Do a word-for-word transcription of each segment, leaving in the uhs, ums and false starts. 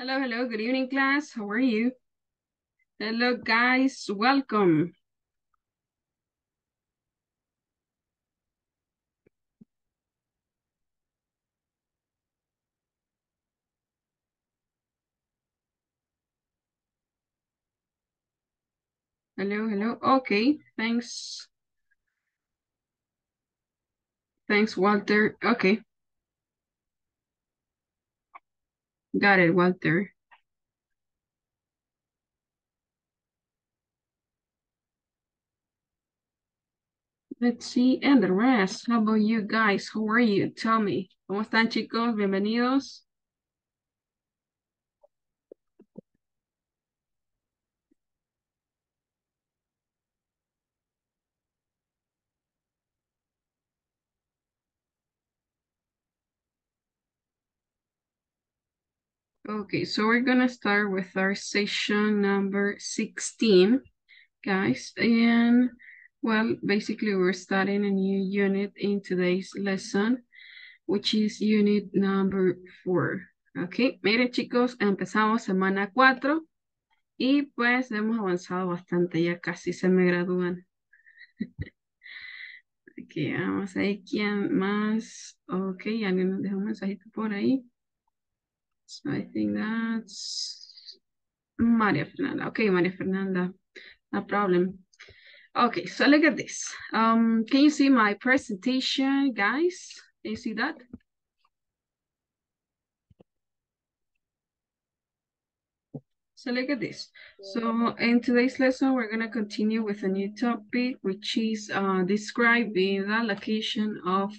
Hello, hello, good evening, class. How are you? Hello, guys. Welcome. Hello, hello. Okay, thanks. Thanks, Walter. Okay. Got it, Walter. Let's see, and the rest. How about you guys? How are you? Tell me. ¿Cómo están, chicos? Bienvenidos. Okay, so we're gonna start with our session number sixteen, guys. And well, basically we're starting a new unit in today's lesson, which is unit number four. Okay, miren chicos, empezamos semana cuatro y pues hemos avanzado bastante, ya casi se me gradúan. Okay, vamos a ver quién más. Okay, alguien nos dejó un mensajito por ahí. So I think that's Maria Fernanda. Okay, Maria Fernanda, no problem. Okay, so look at this. Um, can you see my presentation, guys? Can you see that? So look at this. So in today's lesson, we're gonna continue with a new topic, which is uh, describing the location of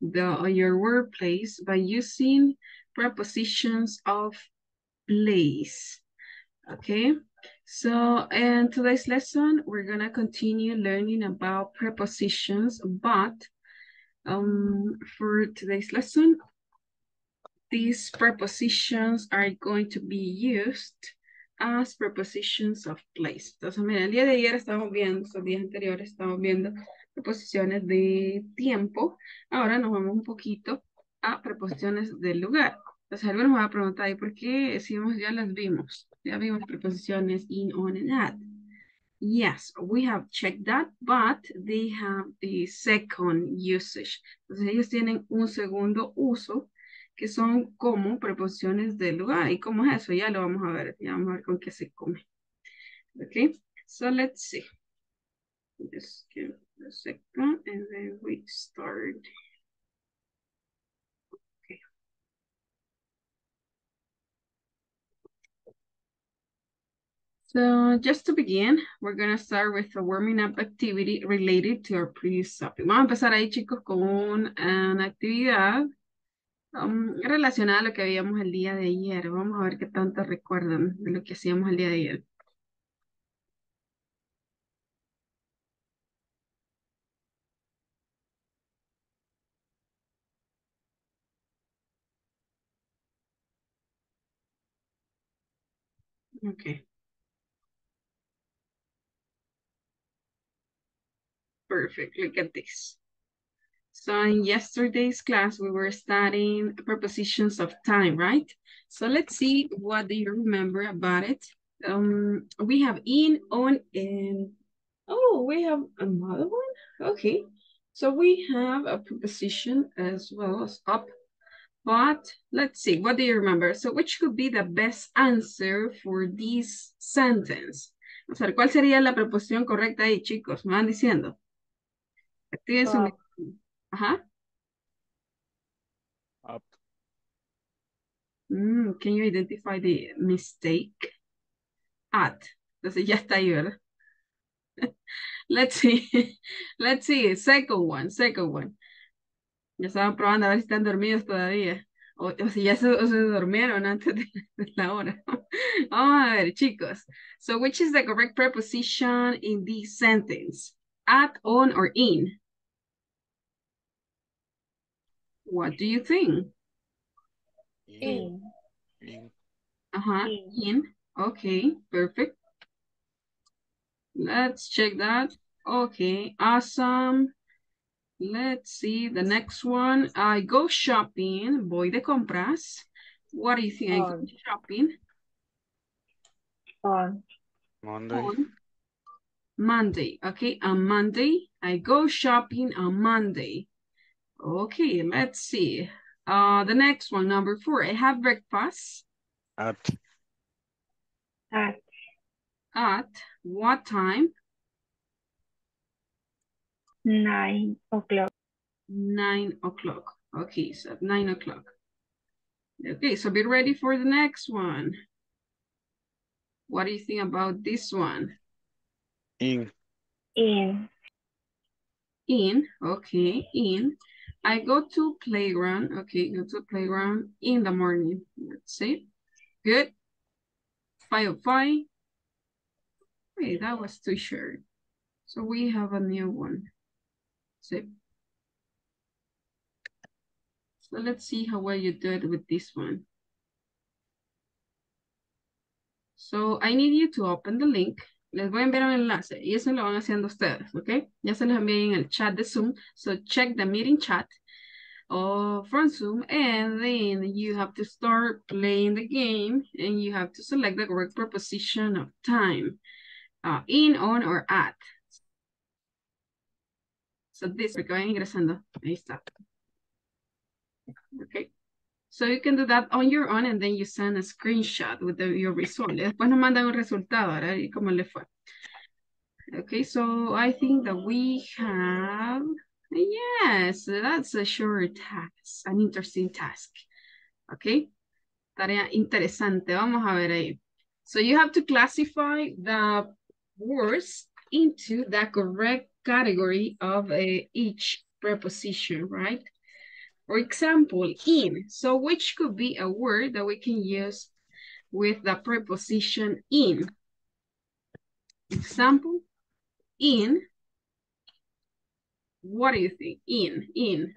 the your workplace by using prepositions of place. Okay, so in today's lesson, we're gonna continue learning about prepositions, but um, for today's lesson, these prepositions are going to be used as prepositions of place. Entonces, mira, el día de ayer estamos viendo, los días anteriores estamos viendo preposiciones de tiempo. Ahora nos vamos un poquito a preposiciones del lugar. Entonces, algunos van a preguntar, ¿y por qué si hemos, ya las vimos? Ya vimos preposiciones in, on, and at. Yes, we have checked that, but they have a second usage. Entonces, ellos tienen un segundo uso, que son como preposiciones del lugar. ¿Y cómo es eso? Ya lo vamos a ver. Ya vamos a ver con qué se come. Okay, so let's see. Just give a second, and then we start. So just to begin, we're going to start with a warming up activity related to our previous topic. Vamos a empezar ahí, chicos, con una actividad um, relacionada a lo que habíamos el día de ayer. Vamos a ver qué tanto recuerdan de lo que hacíamos el día de ayer. Okay. Perfect, look at this. So in yesterday's class, we were studying prepositions of time, right? So let's see what do you remember about it. Um, we have in, on, and... Oh, we have another one? Okay. So we have a preposition as well as up. But let's see, what do you remember? So which could be the best answer for this sentence? O sea, ¿cuál sería la preposición correcta ahí, chicos? Me van diciendo. Activen su micrófono. Ajá. Up. Mm, can you identify the mistake? At. Entonces ya está ahí, ¿verdad? Let's see. Let's see. Second one. Second one. Ya estaban probando a ver si están dormidos todavía. O, o si ya se, o se durmieron antes de, de la hora. Vamos a ver, chicos. So, which is the correct preposition in this sentence? At, on, or in? What do you think? In. In. Uh-huh, in. in. Okay, perfect. Let's check that. Okay, awesome. Let's see the next one. I go shopping, voy de compras. What is he on. Shopping? On. Monday. On Monday. Okay, on Monday. I go shopping on Monday. Okay, let's see. Uh, the next one, number four. I have breakfast. At. At. At what time? Nine o'clock. Nine o'clock. Okay, so at nine o'clock. Okay, so be ready for the next one. What do you think about this one? In. In. In, okay, in. I go to playground, okay, go to playground in the morning. Let's see. Good. five oh five. Okay, that was too short. So we have a new one. See? So let's see how well you did with this one. So I need you to open the link. Les voy a enviar un enlace y eso lo van haciendo ustedes, ¿ok? Ya se los envié en el chat de Zoom. So check the meeting chat or from Zoom and then you have to start playing the game and you have to select the correct preposition of time. Uh, in, on, or at. So this, porque vayan ingresando. Ahí está. Okay, so you can do that on your own and then you send a screenshot with the, your result. Después nos mandan un resultado, ¿verdad? ¿Y cómo le fue? Okay, so I think that we have, yes, that's a short task, an interesting task. Okay, tarea interesante, vamos a ver ahí. So you have to classify the words into the correct category of uh, each preposition, right? For example, in. So which could be a word that we can use with the preposition in. Example, in. What do you think? In, in.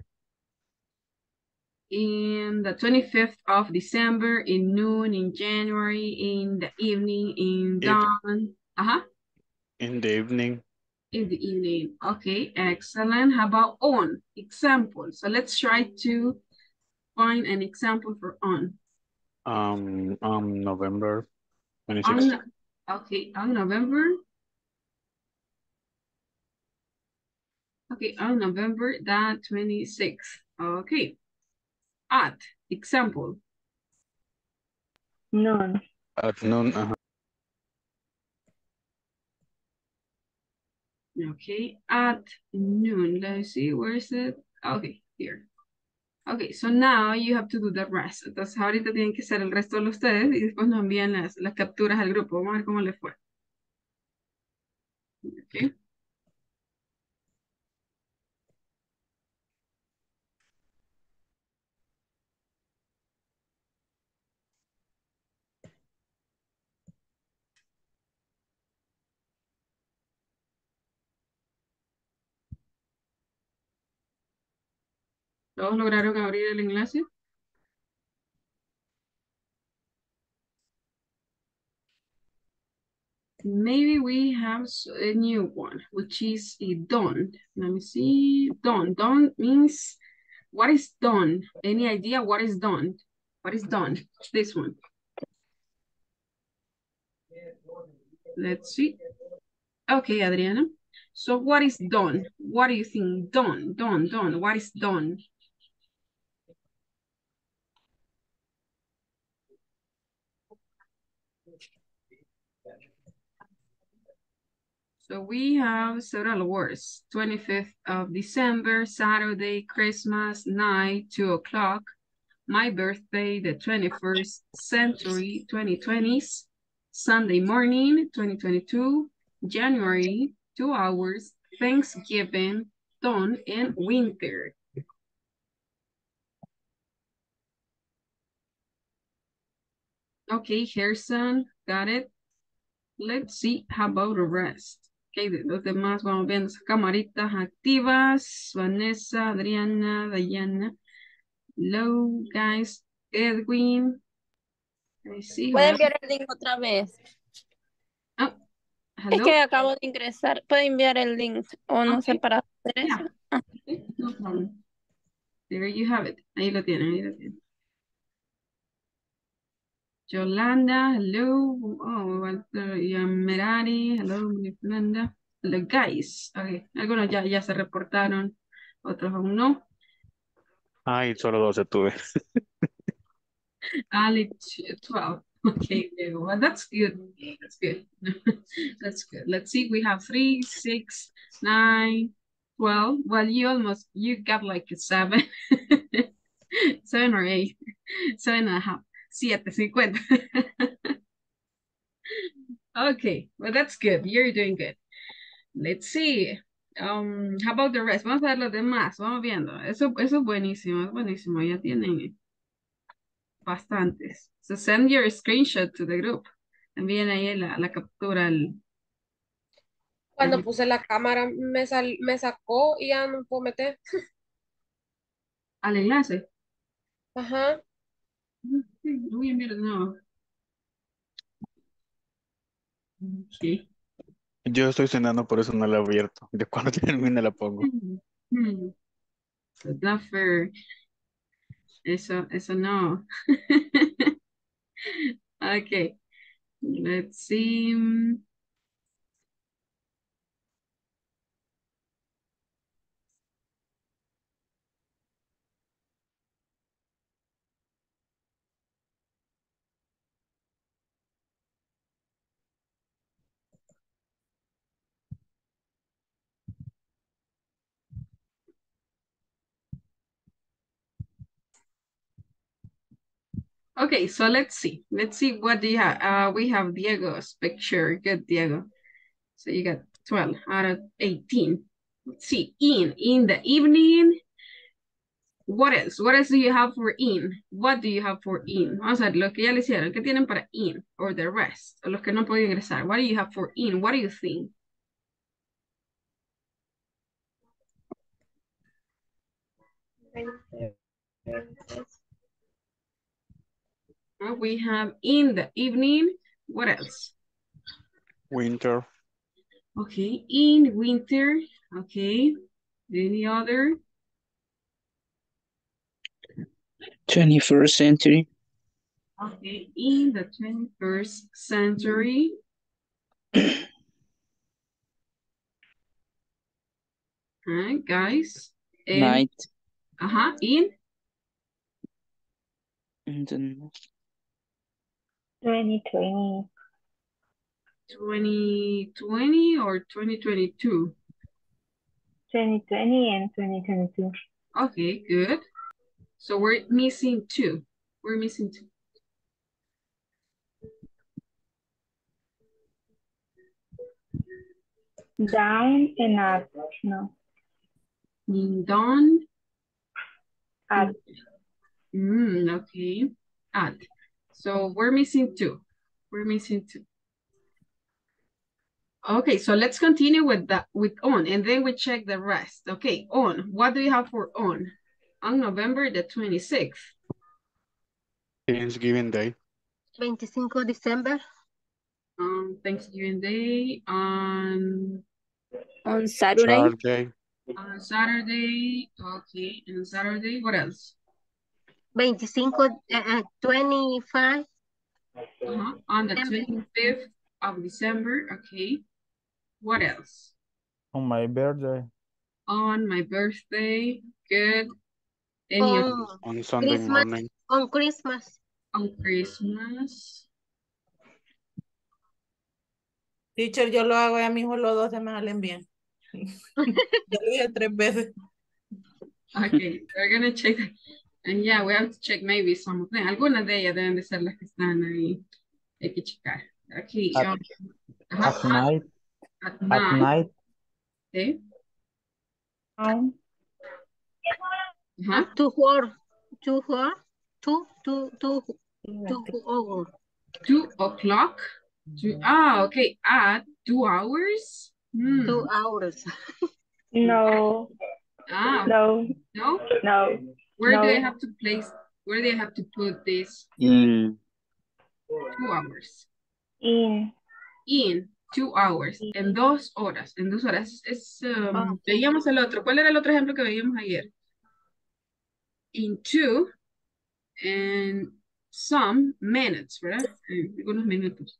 In the twenty-fifth of December, in noon, in January, in the evening, in dawn. Uh-huh. In the evening. In the evening. Okay, excellent. How about on? Example. So let's try to find an example for on. Um, on November twenty-sixth. On, okay, on November. Okay, on November the twenty-sixth. Okay. At, example. Noon. At noon. Uh-huh. Okay, at noon. Let's see, where is it? Okay, here. Okay, so now you have to do the rest. Entonces ahorita tienen que hacer el resto de ustedes y después nos envían las, las capturas al grupo. Vamos a ver cómo les fue. Okay. ¿Todos lograron abrir el enlace? Maybe we have a new one, which is a done. Let me see. Done. Done means what is done? Any idea what is done? What is done? This one. Let's see. Okay, Adriana. So what is done? What do you think? Done, done, done. What is done? So we have several words. twenty-fifth of December, Saturday, Christmas night, two o'clock, my birthday, the twenty-first century, twenty twenties, Sunday morning, twenty twenty-two, January, two hours, Thanksgiving, dawn, and winter. Okay, Gerson, got it. Let's see, how about the rest? Okay, los demás vamos viendo sus camaritas activas. Vanessa, Adriana, Dayana. Hello, guys. Edwin. Puede enviar el link otra vez. Oh, hello. Es que acabo de ingresar. Puede enviar el link o no okay. Sé para hacer yeah. Eso. Ah. Okay, no problem. There you have it. Ahí lo tienen, ahí lo tienen. Yolanda, hello. Oh, Walter, yeah, Merari, hello, Yolanda. Hello, guys. Okay, algunos ya, ya se reportaron, otros aún no. Ay, solo doce tuve. Alex, twelve. Okay, well, that's good. That's good. That's good. Let's see. We have three, six, nine, twelve. Well, you almost, you got like a seven. Seven or eight. Seven and a half. Siete, cincuenta. Okay, well, that's good. You're doing good. Let's see. Um, how about the rest? Vamos a ver los demás. Vamos viendo. Eso, eso es buenísimo. Es buenísimo. Ya tienen bastantes. So send your screenshot to the group. Envíen ahí la, la captura. El, Cuando el... puse la cámara me, sal, me sacó y ya no puedo meter. ¿Al enlace? Ajá. No voy a enviar de nuevo. Sí. Yo estoy cenando, por eso no la he abierto. De cuando termine la pongo. Mm-hmm. So that's fair. Eso, eso no. Okay. Let's see. Okay, so let's see. Let's see what do you have. Uh, we have Diego's picture. Good, Diego. So you got twelve out of eighteen. Let's see, in, in the evening. What else? What else do you have for in? What do you have for in? Vamos a ver, los que ya le hicieron, ¿qué tienen para in? Or the rest, los que no pueden ingresar. What do you have for in? What do you think? We have in the evening. What else? Winter. Okay, in winter. Okay. Any other? twenty-first century. Okay, in the twenty-first century. All right, guys. And, night. Uh-huh, in? And then... twenty twenty. twenty twenty or twenty twenty-two? twenty twenty and twenty twenty-two. Okay, good. So we're missing two. We're missing two. Down and up. No. Down. Up. Mm, okay. Up. So we're missing two. We're missing two. Okay, so let's continue with that, with on, and then we check the rest. Okay, on. What do you have for on? On November the twenty-sixth. Thanksgiving Day. twenty-five December. Um, Thanksgiving Day on. On Saturday. Saturday. On Saturday. Okay, and Saturday. What else? twenty-five, uh, twenty-five. Uh-huh. On the twenty-fifth of December, okay. What else? On my birthday. On my birthday, good. Any on, on Sunday Christmas, morning. On Christmas. On Christmas. Teacher, yo lo hago ya mismo, los dos se me salen bien. Yo lo hice tres veces. Okay, we're gonna check. And yeah, we have to check maybe some of them. Algunas de ellas deben de ser las que están ahí. Hay que checar. Aquí. At, um, at, at night. At night. At night. Okay. Um, uh-huh. Two hours. Two hours. Two, two, two, two, two hours. Two o'clock. Two, ah, okay. At two hours. Hmm. Two hours. No. Ah. No. No? No. Where no. do I have to place, where do I have to put this? In. Two hours. In. In, two hours. In. En dos horas. En dos horas. Es, um, oh. Veíamos el otro. ¿Cuál era el otro ejemplo que veíamos ayer? In two. And some minutes, ¿verdad? Algunos minutos.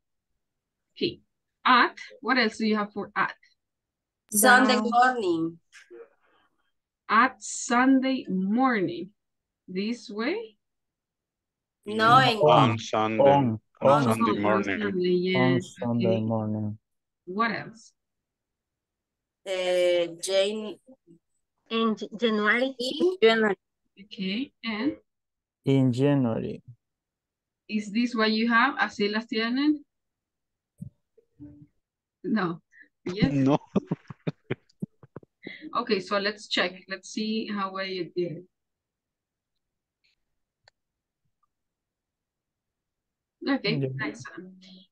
Okay. At, what else do you have for at? Sunday morning. At Sunday morning. This way? No, on, on Sunday. On, on Sunday, Sunday morning. Sunday, yes. On Sunday okay. morning. What else? Uh, Jane. In January. In January. Okay, and? In January. Is this what you have? ¿Así las tienen? No. Yes. No. Okay, so let's check. Let's see how well you did. Okay, yeah. Nice.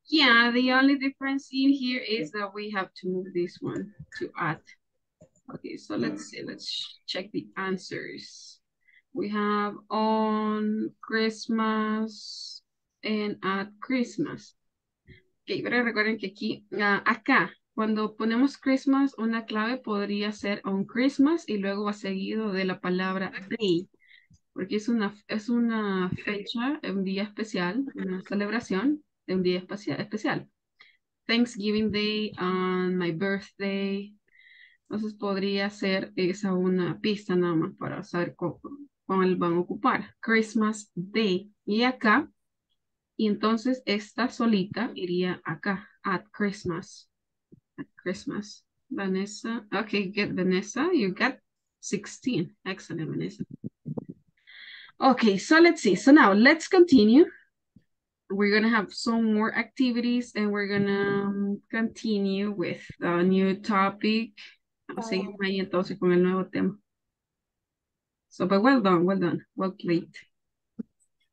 Yeah, the only difference in here is that we have to move this one to add. Okay, so let's see. Let's check the answers. We have on Christmas and at Christmas. Ok, pero recuerden que aquí, uh, acá, cuando ponemos Christmas, una clave podría ser on Christmas y luego va seguido de la palabra day. Porque es una, es una fecha, un día especial, una celebración de un día especial. Thanksgiving Day, on my birthday. Entonces podría ser esa una pista nada más para saber cómo, cómo van a ocupar. Christmas Day. Y acá, y entonces esta solita iría acá, at Christmas. At Christmas. Vanessa, okay, get Vanessa. You got sixteen. Excellent, Vanessa. Okay, so let's see. So now let's continue. We're going to have some more activities and we're going to continue with a new topic. Vamos a seguir ahí entonces con el nuevo tema. So, but well done, well done, well played.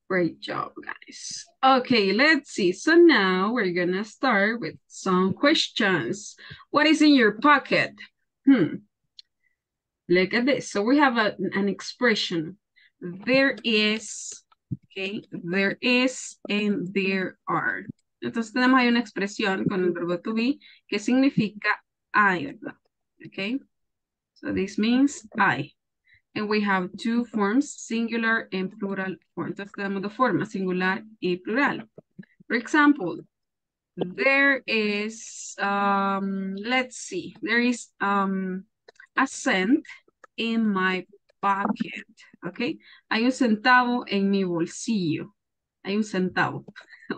Great job, guys. Okay, let's see. So now we're going to start with some questions. What is in your pocket? Hmm. Look at this. So we have a, an expression. There is, okay, there is and there are. Entonces tenemos ahí una expresión con el verbo to be que significa hay, ¿verdad? Okay, so this means I. And we have two forms, singular and plural form. Entonces tenemos dos formas, singular y plural. For example, there is, um, let's see, there is um, a cent in my pocket, okay? Hay un centavo en mi bolsillo. Hay un centavo,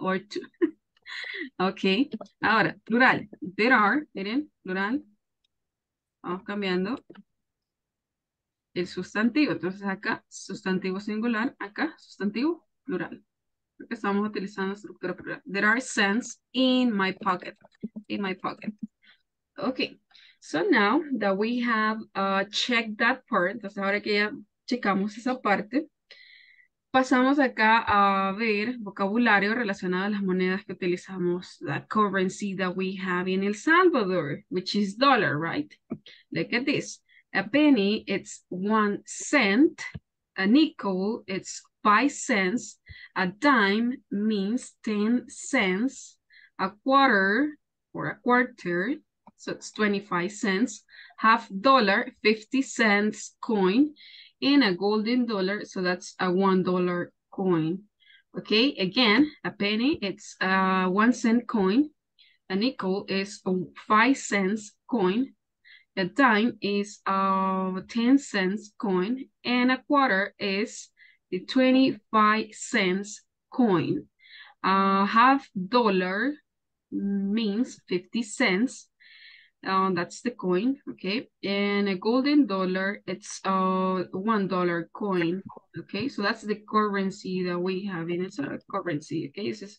or two. Okay, ahora, plural. There are, miren, plural. Vamos cambiando el sustantivo. Entonces acá, sustantivo singular, acá, sustantivo plural. Porque estamos utilizando estructura plural. There are cents in my pocket. In my pocket. Okay. So now that we have uh, checked that part, entonces ahora que ya checamos esa parte, pasamos acá a ver vocabulario relacionado a las monedas que utilizamos, the currency that we have in El Salvador, which is dollar, right? Look at this. A penny, it's one cent. A nickel, it's five cents. A dime means ten cents. A quarter, or a quarter, so it's twenty-five cents, half dollar, fifty cents coin, and a golden dollar, so that's a one dollar coin. Okay, again, a penny, it's a one cent coin. A nickel is a five cents coin. A dime is a ten cents coin. And a quarter is the twenty-five cents coin. A half dollar means fifty cents. Um, that's the coin, okay? And a golden dollar, it's a uh, one dollar coin, okay? So that's the currency that we have in El Salvador, currency, okay? This is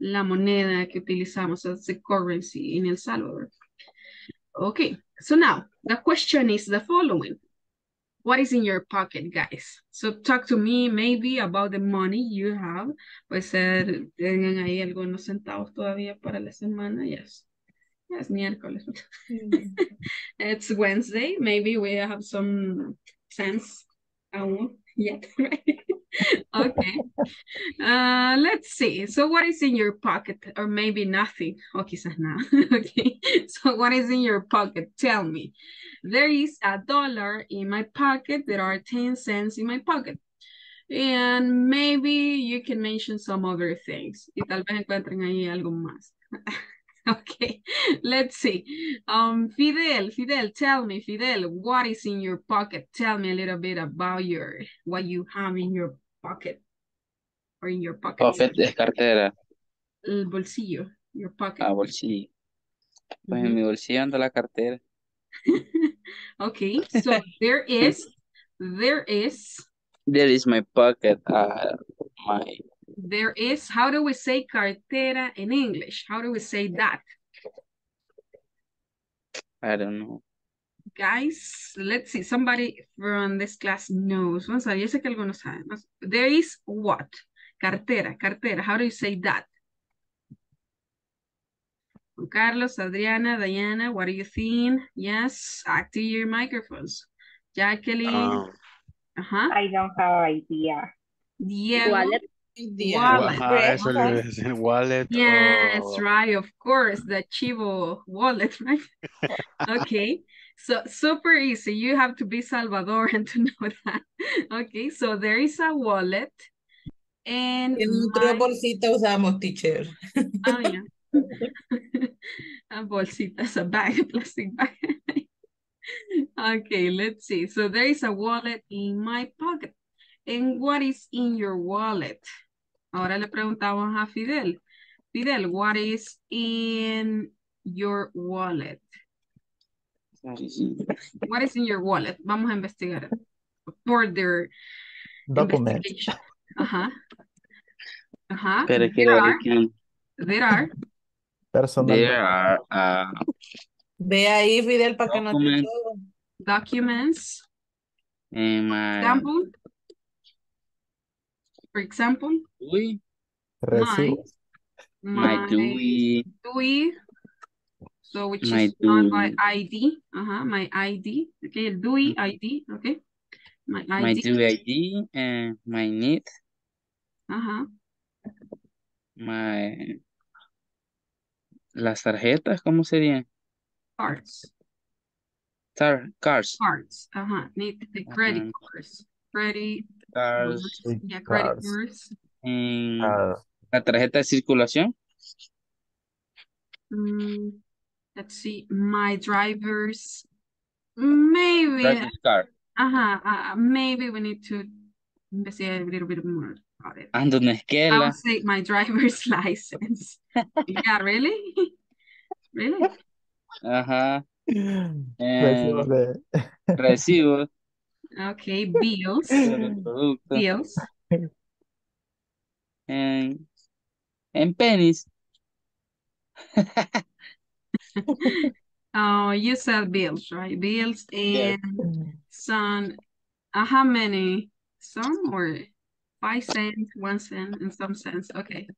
la moneda que utilizamos, so that's the currency in El Salvador. Okay, so now the question is the following. What is in your pocket, guys? So talk to me maybe about the money you have. Puede ser, tengan ahí algunos centavos todavía para la semana, yes. Yes, miércoles. It's Wednesday. Maybe we have some sense. Um, yet, right? Okay. Uh, let's see. So what is in your pocket? Or maybe nothing. Oh, quizás nada. Okay. So what is in your pocket? Tell me. There is a dollar in my pocket. There are ten cents in my pocket. And maybe you can mention some other things. Y tal vez encuentren ahí algo más. Okay, let's see. Um, Fidel, Fidel, tell me, Fidel, what is in your pocket? Tell me a little bit about your, what you have in your pocket. Or in your pocket. Pocket es cartera. El bolsillo, your pocket. Ah, bolsillo. Pues mm-hmm. en mi bolsillo anda la cartera. Okay, so there is, there is. There is my pocket. Uh, my. There is, how do we say cartera in English? How do we say that? I don't know. Guys, let's see. Somebody from this class knows. Vamos a ver, yo sé que algunos saben. There is what? Cartera, cartera. How do you say that? Carlos, Adriana, Diana, what do you think? Yes, active your microphones. Jacqueline. Um, uh-huh. I don't have an idea. Yeah. Wallet. Idea. Wallet. Wallet. Ah, wallet. Yes, oh. Right, of course, the Chivo wallet, right? Okay, so super easy. You have to be Salvadoran to know that. Okay, so there is a wallet. And my... bolsita usamos, teacher. Oh, yeah. A bolsita, a bag, a plastic bag. Okay, let's see. So there is a wallet in my pocket. And what is in your wallet? Ahora le preguntamos a Fidel. Fidel, what is in your wallet? What is in your wallet? Vamos a investigar. Further investigation. Uh-huh. Uh-huh. Pero there are. There are. Personal. There are. Uh, Ve ahí, Fidel, para que no te todo. Documents. And my... Example. For example. We. My. My, my D U I. D U I. So which my is done by I D. Uh-huh. My I D. Okay. D U I I D. Okay. My I D. My D U I I D and my need. Uh-huh. My. Las tarjetas, ¿cómo serían? Cards. Tar cards. Cards. Ajá. Need the credit uh-huh. cards. Credit cards. Yeah, credit cards. En uh, la tarjeta de circulación. Mm, let's see. My drivers. Maybe. Driver's card. Ajá. Uh, maybe we need to investigate a little bit more. And una esquela. I would say my driver's license. Yeah, really? Really? Ajá. And... Recibos. Okay, bills. Bills. And, and pennies. Oh, you sell bills, right? Bills and yeah. Some. Uh, how many? Some or... Five cents, one cent, and some cents. Okay.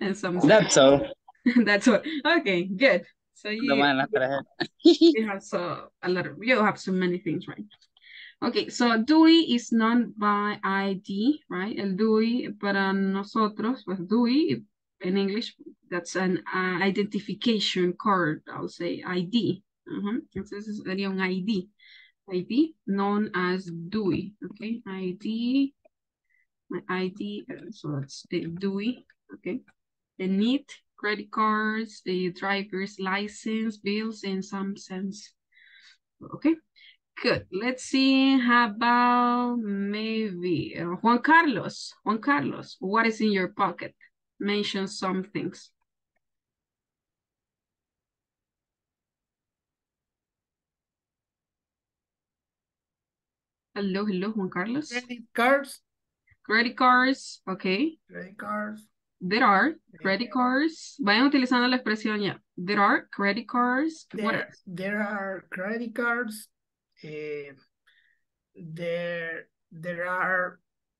And some cents. That's all. That's all. Okay, good. So you, you have so a lot of you have so many things, right? Okay, so D U I is known by I D, right? El D U I para nosotros, pues D U I in English, that's an uh, identification card. I'll say I D. Uh-huh. This is an I D. I D known as D U I. Okay, I D. My I D, so that's the D U I, okay? The need, credit cards, the driver's license, bills in some sense. Okay, good. Let's see, how about maybe uh, Juan Carlos. Juan Carlos, what is in your pocket? Mention some things. Hello, hello, Juan Carlos. Credit cards. Credit cards, okay. Credit cards. There are credit cards. Vayan utilizando la expresión ya. There are credit cards. There, what else? There are credit cards. Uh, there, there are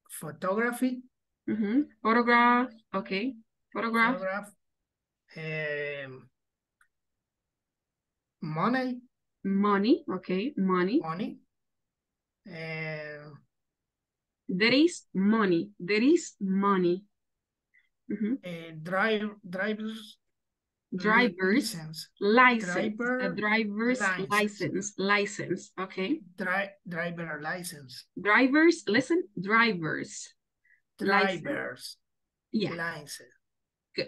photography. Mm-hmm. Photograph, okay. Photograph. Photograph. Um, money. Money, okay. Money. Money. Uh, there is money. There is money. Mm-hmm. uh, drive drivers. driver's license, license. Driver a driver's license. license, license, okay. Dri driver license. Drivers, listen, drivers. Drivers, license. Yeah. License. Good.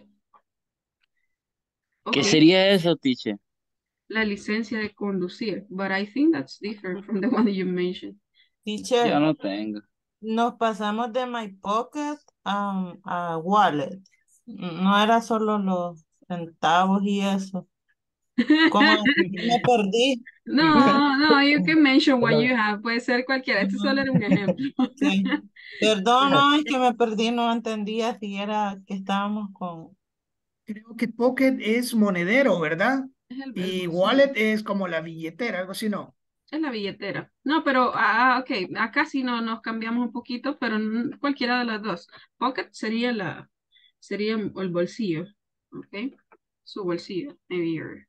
Okay. ¿Qué sería eso, teacher? La licencia de conducir, but I think that's different from the one that you mentioned. Teacher, yo no tengo. Nos pasamos de my pocket um, a wallet. No era solo los centavos y eso. ¿Cómo me perdí? No, no, you can mention what you have. Puede ser cualquiera. Este solo era un ejemplo. Sí. Perdón, no, es que me perdí, no entendía si era que estábamos con... Creo que pocket es monedero, ¿verdad? Es el verbo, y wallet sí. Es como la billetera, algo así, ¿no? Es la billetera. No, pero, ah, ok, acá sí no, nos cambiamos un poquito, pero cualquiera de las dos. Pocket sería la, sería el bolsillo, ok, su bolsillo, maybe your,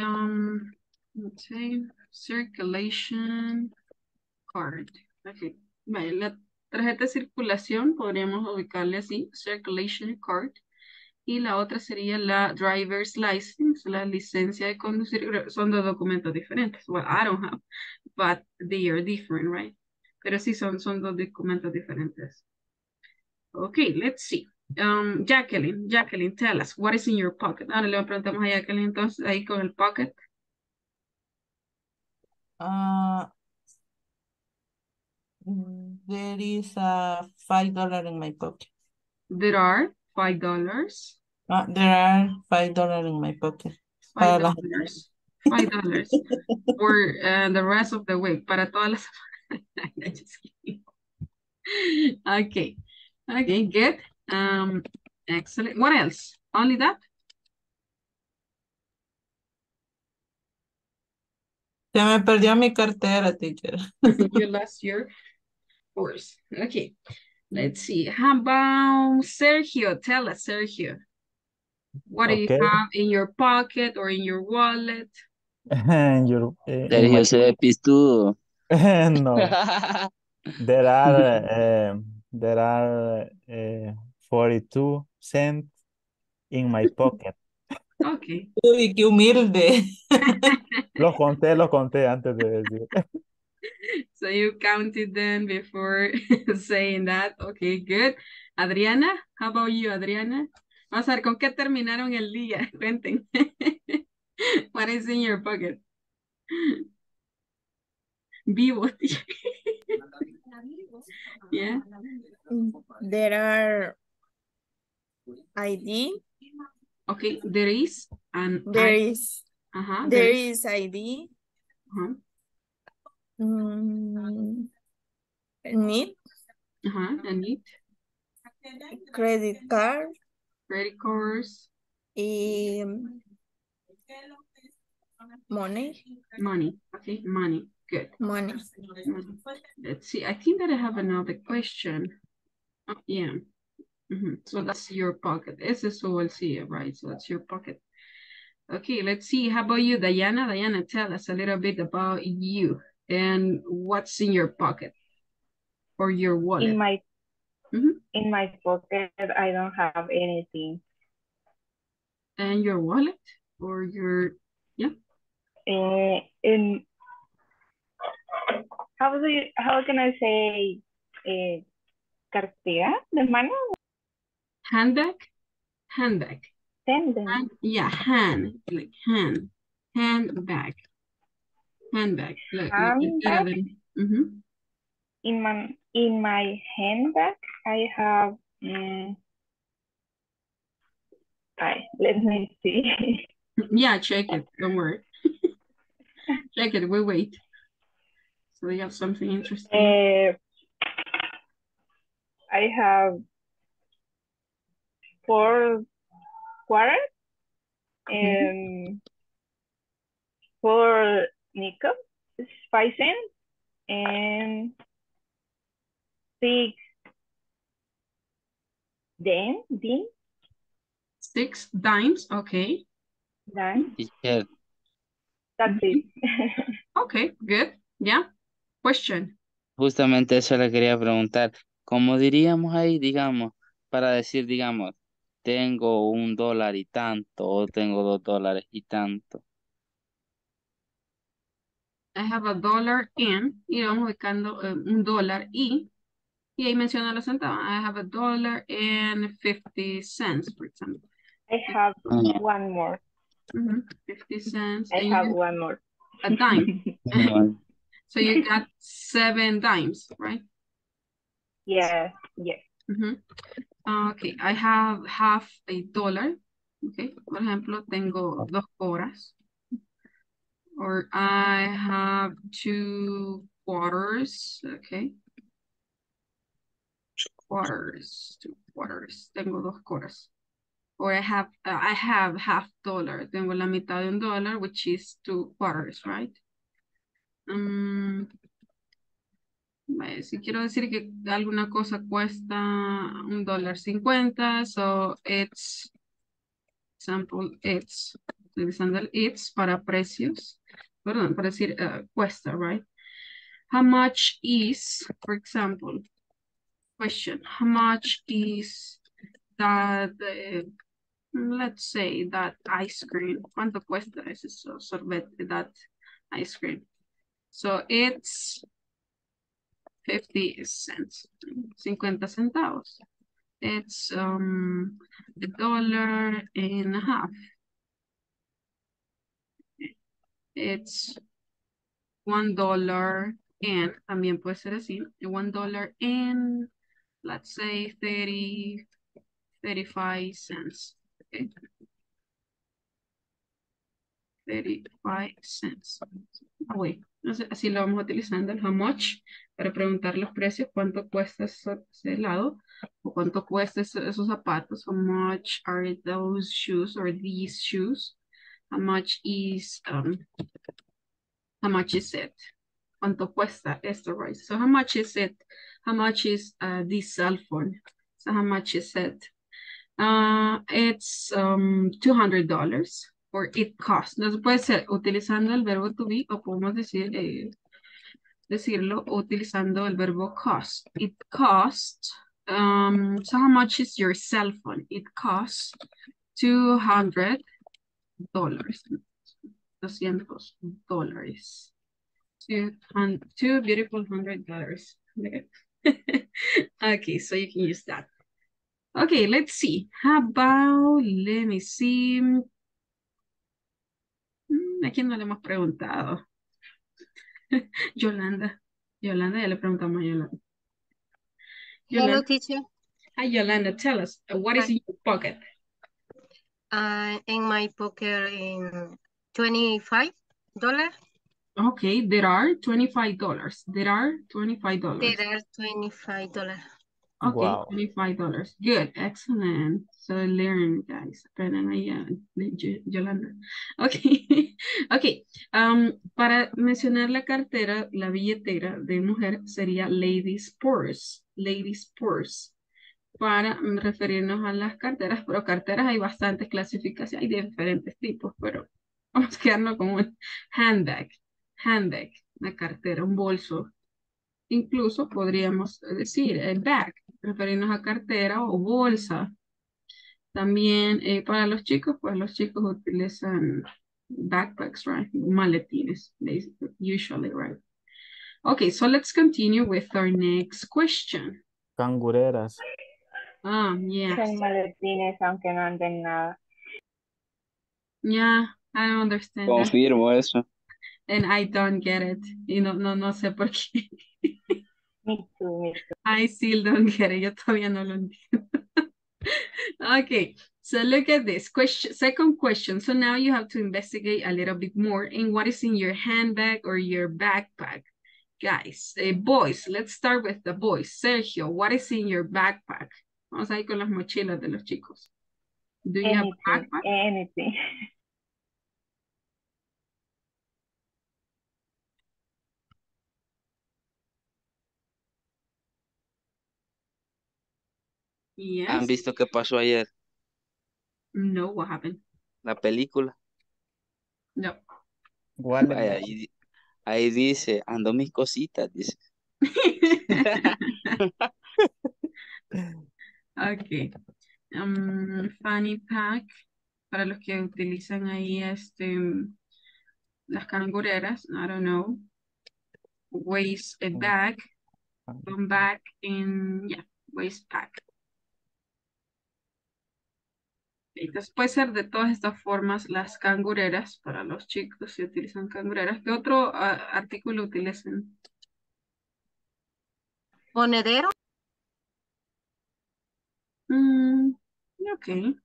um, let's see, circulation card, ok, vale, la tarjeta de circulación, podríamos ubicarle así, circulation card. Y la otra sería la driver's license, la licencia de conducir. Son dos documentos diferentes. Well, I don't have, but they are different, right? Pero sí, son, son dos documentos diferentes. Okay, let's see. Um, Jacqueline, Jacqueline, tell us, what is in your pocket? Ahora le preguntamos a Jacqueline, entonces, ahí con el pocket. Uh, there is a five dollars in my pocket. There are five dollars. Uh, there are five dollars in my pocket. Five dollars. Five dollars for uh, the rest of the week. Para todas las semanas. Just kidding. Okay. Okay. Good. Um. Excellent. What else? Only that. Se me perdió mi cartera, teacher. You lost your horse. Okay. Let's see. How about Sergio? Tell us, Sergio. What okay. do you have in your pocket or in your wallet? your, uh, Sergio se pistudo. No. There are, uh, there are uh, forty-two cents in my pocket. Okay. Uy, qué humilde. Los conté, los conté antes de decir. So you counted them before saying that. Okay, good. Adriana, how about you, Adriana? Vamos a ver, ¿con qué terminaron el día? Cuenten. What is in your pocket? Vivo. Yeah. There are I D. Okay, there is an There I is. Uh-huh, there, there is I D. Uh-huh. Mm, need uh-huh, a need credit card credit cards um, money money okay money good money let's see I think that I have another question oh, yeah mm-hmm. So that's your pocket this is so we'll see it right so that's your pocket okay let's see how about you Diana Diana tell us a little bit about you and what's in your pocket or your wallet? In my, mm-hmm. in my pocket, I don't have anything. And your wallet or your, yeah? Uh, in, how do you, how can I say, uh, cartera de mano? Handbag? Handbag. Handbag. Hand, yeah, hand, like hand, handbag. Handbag. Look, handbag. Mm-hmm. In my in my handbag, I have. Um, I let me see. Yeah, check it. Don't worry. Check it. We wait. So we have something interesting. Uh, I have four quarters and mm-hmm. four. Nickel, five cents, and six dime, dime. Six dimes, okay. Dimes. Yeah. That's it. Okay, good. Yeah. Question. Justamente eso le quería preguntar. ¿Cómo diríamos ahí, digamos, para decir, digamos, tengo un dólar y tanto, o tengo dos dólares y tanto. I have a dollar and, y vamos buscando um, un dólar y, y ahí menciona los centavos. I have a dollar and fifty cents, for example. I have one more. Mm-hmm. fifty cents. I have one more. A dime. So you got seven dimes, right? Yeah, yeah. Mm-hmm. Okay, I have half a dollar. Okay, por ejemplo, tengo dos cobras. Or I have two quarters. Okay. Quarters, two quarters. Tengo dos quarters. Or I have, uh, I have half dollar. Tengo la mitad de un dólar, which is two quarters, right? Um, si quiero decir que alguna cosa cuesta un dólar cincuenta, so it's, example, it's, utilizando el it's para precios, perdón, para decir uh, cuesta, right? How much is, for example, question, how much is that, uh, let's say that ice cream, ¿cuánto cuesta ese sorbete, that ice cream? So it's fifty cents, cincuenta centavos. It's um, a dollar and a half. It's one dollar and, también puede ser así, one dollar and, let's say, thirty, thirty-five cents. Okay. thirty-five cents. Ah, wait. Entonces, así lo vamos utilizando, el how much, para preguntar los precios, cuánto cuesta ese helado, o cuánto cuesta esos, esos zapatos, how much are those shoes, or these shoes, how much is, um, how much is it, cuánto cuesta esto, right? So how much is it, how much is uh, this cell phone, so how much is it, uh, it's um, two hundred dollars. Or it costs. Entonces puede ser utilizando el verbo to be o podemos decir, eh, decirlo utilizando el verbo cost. It costs, um, so how much is your cell phone? It costs two hundred dollars. two hundred dollars. Two, two beautiful one hundred dollars. Okay. Okay, so you can use that. Okay, let's see. How about, let me see. ¿A quién no le hemos preguntado? Yolanda. Yolanda, ya le preguntamos a Yolanda. Yolanda. Hello, teacher. Hi, Yolanda. Tell us, what is Hi. in your pocket? Uh, in my pocket, in twenty-five dollars. Okay, there are twenty-five dollars. There are twenty-five dollars. There are twenty-five dollars. Okay, wow. twenty-five dollars. Good, excellent. So learn, guys. Yolanda. Okay, okay. Um, para mencionar la cartera, la billetera de mujer sería ladies' purse. Ladies' purse. Para referirnos a las carteras, pero carteras hay bastantes clasificaciones, hay diferentes tipos, pero vamos a quedarnos con un handbag. Handbag, una cartera, un bolso. Incluso podríamos decir el bag, referirnos a cartera o bolsa. También eh, para los chicos, pues los chicos utilizan backpacks, right? Maletines, usually, right? Okay, so let's continue with our next question. Cangureras. Ah, yes. Son maletines, aunque no anden nada. Yeah, I don't understand. Confirmo that. Eso. And I don't get it. Y no, no, no sé por qué. Me too, me too. I still don't get it. Yo todavía no lo entiendo. Okay, so look at this. Question, second question. So now you have to investigate a little bit more in what is in your handbag or your backpack. Guys, eh, boys, let's start with the boys. Sergio, what is in your backpack? Vamos a ir con las mochilas de los chicos. Do you anything, have a backpack? Anything. Yes. ¿Han visto qué pasó ayer? No, what happened? La película. No. Bueno, ahí, ahí dice, ando mis cositas, dice. Ok. um, fanny pack, para los que utilizan ahí este, las cangureras, I don't know, waist bag, bum bag, and yeah, waist pack. Entonces puede ser de todas estas formas las cangureras, para los chicos si utilizan cangureras. ¿Qué otro uh, artículo utilizan? Monedero. Mm, ok.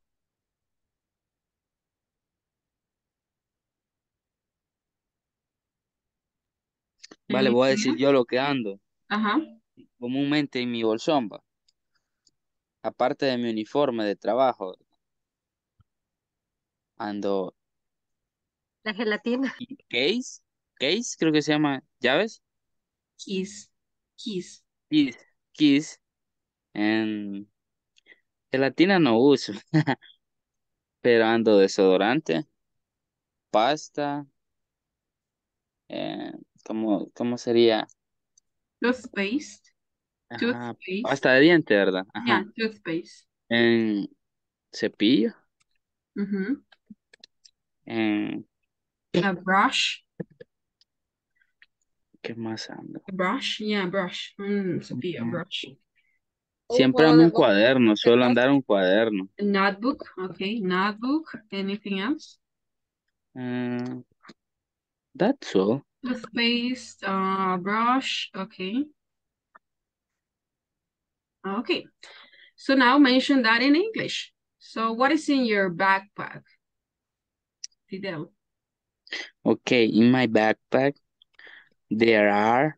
Vale, voy a decir yo lo que ando. Ajá. Comúnmente en mi bolsón, ¿va? Aparte de mi uniforme de trabajo, ando la gelatina. Case, case, creo que se llama, llaves. Keys, keys. Keys, keys. And gelatina no uso. Pero ando desodorante, pasta, eh, ¿cómo, cómo sería? Toothpaste. Ajá, toothpaste. Pasta de diente, ¿verdad? Ajá. Yeah, toothpaste. En cepillo. Uh-huh. En... a brush. ¿Qué más ando? A brush, yeah, brush. Mm, cepillo, uh-huh. Brush. Siempre ando un cuaderno, suelo andar un cuaderno. Notebook, okay, notebook. Anything else? Uh, that's all. Toothpaste, uh, brush, okay. Okay, so now mention that in English. So what is in your backpack, Fidel? Okay, in my backpack, there are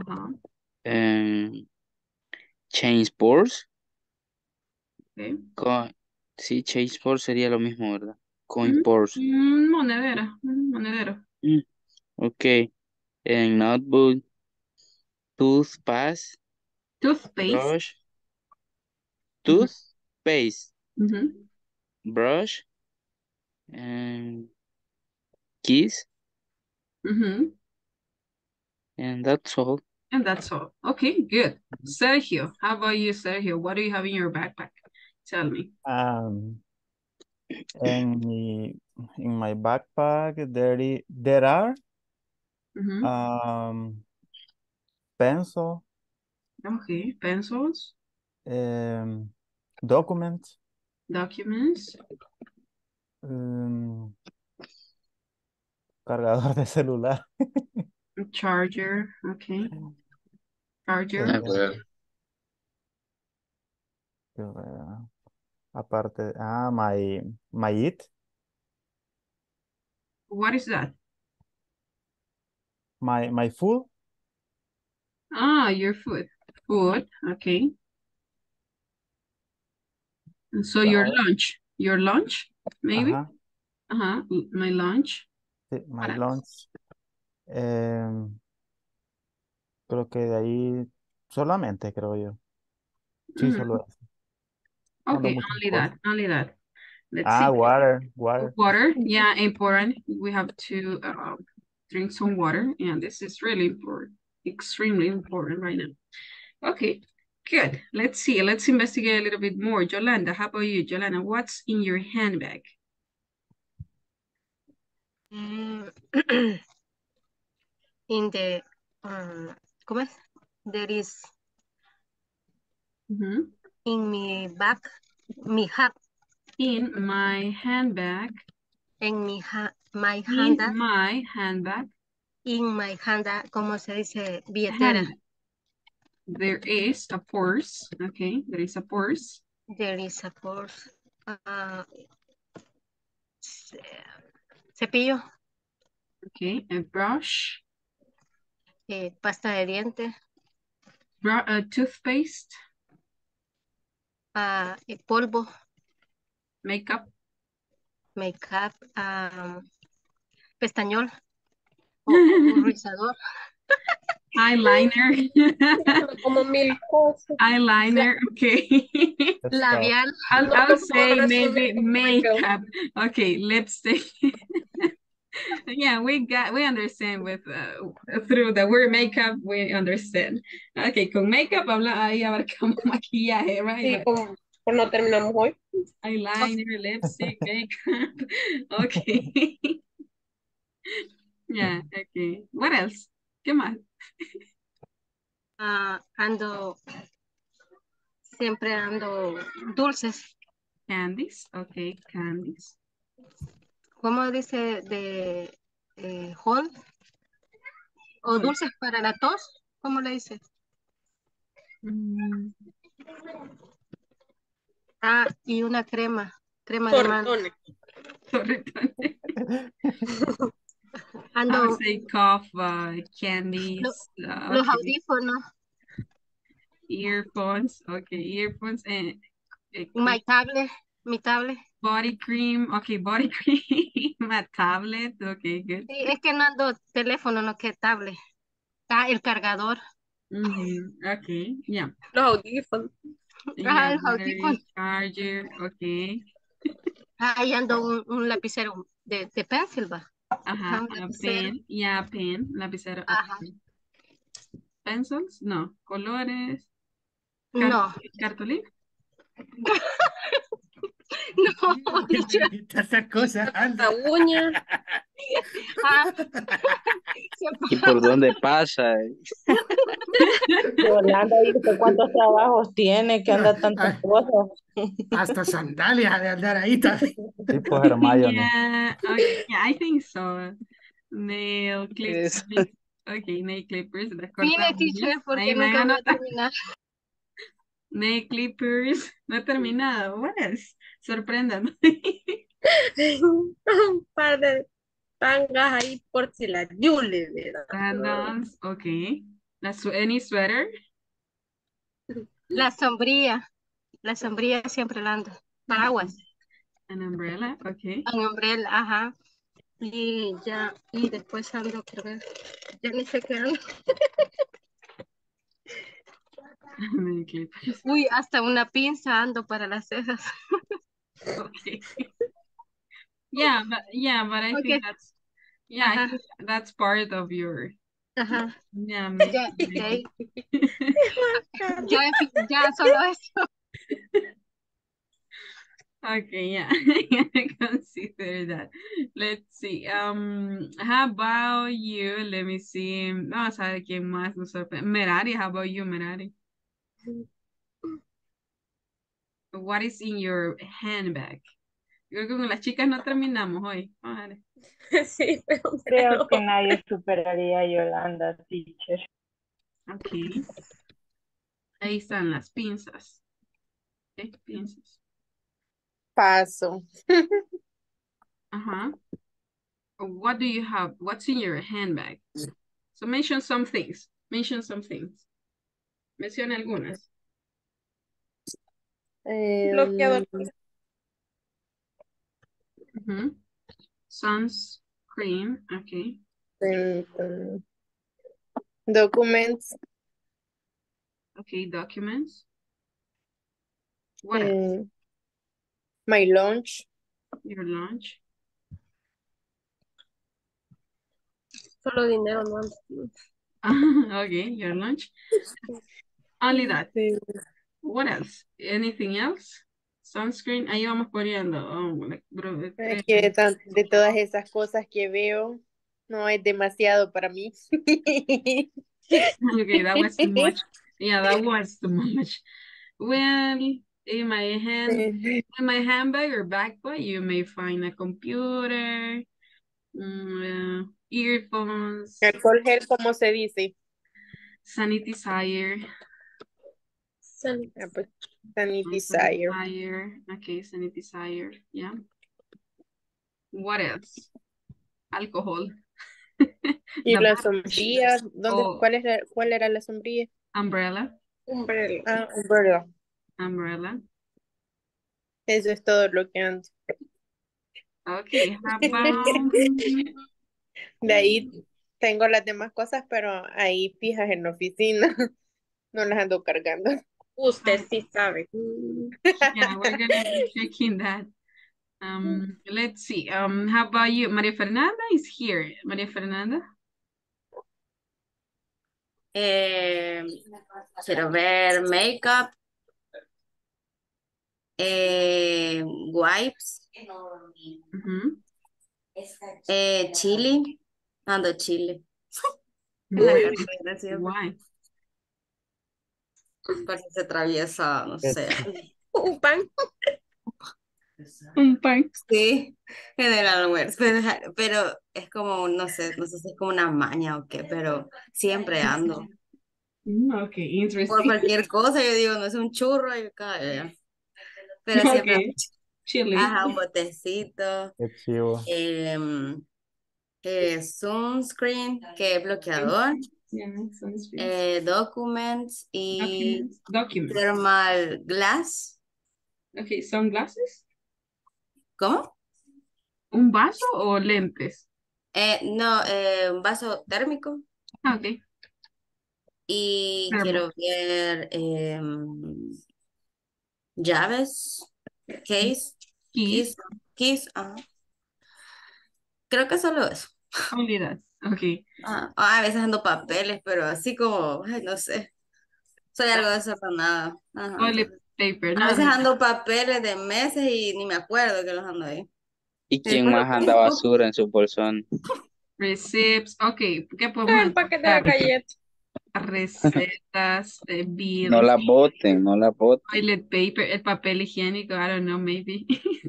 uh-huh. um, change boards. Okay. Con, sí, change boards sería lo mismo, ¿verdad? Coin boards. Mm, monedera, monedero. Mm. Okay, and notebook, toothpaste, toothpaste, brush, toothpaste, mm-hmm. brush, and keys, mm-hmm. and that's all. And that's all. Okay, good. Sergio, how about you, Sergio? What do you have in your backpack? Tell me. Um, and in my backpack there is, there are. Mm-hmm. Um, pencil. Okay, pencils. Um, documents. Documents. Um, cargador de celular. Charger. Okay. Charger. Uh, aparte, ah, my my it. What is that? My my food. Ah, your food. Food, okay. And so uh, your lunch. Your lunch, maybe? Uh-huh. Uh-huh. My lunch. Sí, my Para. lunch. Eh, creo que de ahí solamente, creo yo. Sí, mm-hmm. solo eso. Okay, no only that, cosas. only that. Let's ah, see. water, water. Water, yeah, important. We have to... Uh, drink some water, and this is really important, extremely important right now. Okay, good. Let's see. Let's investigate a little bit more. Yolanda, how about you, Yolanda? What's in your handbag? In the, uh, come on, there is mm-hmm. in my bag, my hat. In my handbag. In my hat. My handbag. In my handbag. In my handbag, ¿cómo se dice? Billetera. Handbag. There is a purse. Okay, there is a purse. There is a purse. Uh, cepillo. Okay, a brush. Eh, pasta de dientes. Bra uh, toothpaste. Uh, el polvo. Makeup. Makeup. Um, Pestañol o, o rizador. Eyeliner. Como mil cosas. Eyeliner, okay. Labial. I'll, I'll say maybe makeup. Okay, lipstick. Yeah, we got, we understand with, uh, through the word makeup, we understand. Okay, con makeup, ahí abarcamos maquillaje, right? Sí, con pues no terminamos hoy. Eyeliner, lipstick, makeup. Okay. Yeah, okay. What else? ¿Qué más? Uh, ando, siempre ando dulces. Candies, okay, candies. ¿Cómo dice de eh, hall? ¿O dulces para la tos? ¿Cómo le dices? Mm. Ah, y una crema. Crema Torretone. De mano. Ando, I would say cough, uh, candies. Lo, uh, los audífonos. Earphones. Okay, earphones. And, okay. My tablet. Mi tablet. Body cream. Okay, body cream. My tablet. Okay, good. Sí, es que no ando teléfono, no que tablet. Ah, el cargador. Mm-hmm. Okay, yeah. Los audífonos. Ah, los audífonos. Charger. Okay. Ahí ando un, un lapicero de, de pencil, va. Ajá, a pen, yeah, pen, lapicero. Ajá. Pencils, no, colores. Car no. Cartulina. No. Esas cosas. Anda uña. Ah. ¿Y por dónde pasa? Yolanda dice cuántos trabajos tiene, que anda tantas cosas. Hasta sandalias de andar ahí. Tipo Hermione. Yeah, okay, yeah, I think so. Nail clippers. Yes. Okay, nail clippers. Mire, teacher, porque nunca voy a terminar. Nail clippers. No he terminado. Buenas. Sorpréndanos. Un par de tangas ahí por si la Yule, ¿verdad? Ok. La su any sweater. La sombrilla. La sombrilla siempre la ando. Paraguas. An umbrella, ok. An umbrella, ajá. Y ya, y después ando, creo que ya ni sé qué ando. Uy, hasta una pinza ando para las cejas. Okay. Yeah, but yeah, but I okay. think that's yeah, uh-huh. I think that's part of your uh-huh. yeah, maybe. Yeah, okay. ya, ya solo eso. Okay, yeah, I consider that. Let's see. Um, how about you? Let me see. Vamos a ver quién más nos sorprende. Merari, how about you, Merari? What is in your handbag? Creo que con las chicas no terminamos hoy. Vale. Sí, pero creo pero... que nadie superaría a Yolanda, teacher. Ok. Ahí están las pinzas. ¿Qué pinzas? Paso. Ajá. Uh-huh. What do you have? What's in your handbag? So mention some things. Mention some things. Menciona algunas. Um... Bloqueador. Mm-hmm. Sunscreen, okay. Um, documents. Okay, documents. What um, else? My lunch. Your lunch. Solo dinero, no. Okay, your lunch. Only that. What else? Anything else? Sunscreen, ahí vamos poniendo. Oh, like, bro, es que de, tan, de todas esas cosas que veo, no es demasiado para mí. Okay, that was too much. Yeah, that was too much. Well, in my hand, in my handbag or backpack, you may find a computer, uh, earphones. Alcohol gel, ¿cómo se dice? Sanitizer. Sanitizer. Sanitizer. Sanitizer. Okay, sanitizer. Yeah. What else? Alcohol. ¿Y la sombrilla? ¿Dónde, oh. ¿cuál, era, ¿Cuál era la sombrilla? Umbrella. Umbrella. Ah, umbrella. Umbrella. Eso es todo lo que ando. Okay, how about... De ahí tengo las demás cosas, pero ahí fijas en la oficina. No las ando cargando. Usted sí sabe. Yeah, we're gonna be checking that. Um, let's see. Um, how about you? Maria Fernanda is here. Maria Fernanda. Eh, quiero ver makeup. eh, wipes, uh-huh. eh, chili, ando chile. Uy, guay. Porque se atraviesa, no sé. Un pan. Un pan. Sí, en el almuerzo. Pero es como, no sé, no sé si es como una maña o qué, pero siempre ando. Ok, interesante. Por cualquier cosa, yo digo, no es un churro, yo cae. Pero siempre. Okay. Chile. Ajá, un botecito. Qué chivo. Eh, eh, sunscreen, que es bloqueador. Yeah, eh, documents y documents. Documents. Thermal glass. Ok, sunglasses. ¿Cómo? ¿Un vaso o lentes? Eh, no, eh, un vaso térmico. Ah, ok. Y Thermal. Quiero ver eh, llaves, case, keys, keys, ajá. Creo que solo eso. Olvidas. Okay. Ah, a veces ando papeles, pero así como, ay, no sé. Soy algo desordenada. Paper, no, a veces ando papeles de meses y ni me acuerdo que los ando ahí. ¿Y quién sí, más pero... anda basura en su bolsón? Receipts, ok. ¿Qué podemos? El paquete de galletas. Recetas, eh, bills. No la boten, no la boten. Toilet paper, el papel higiénico, I don't know, maybe.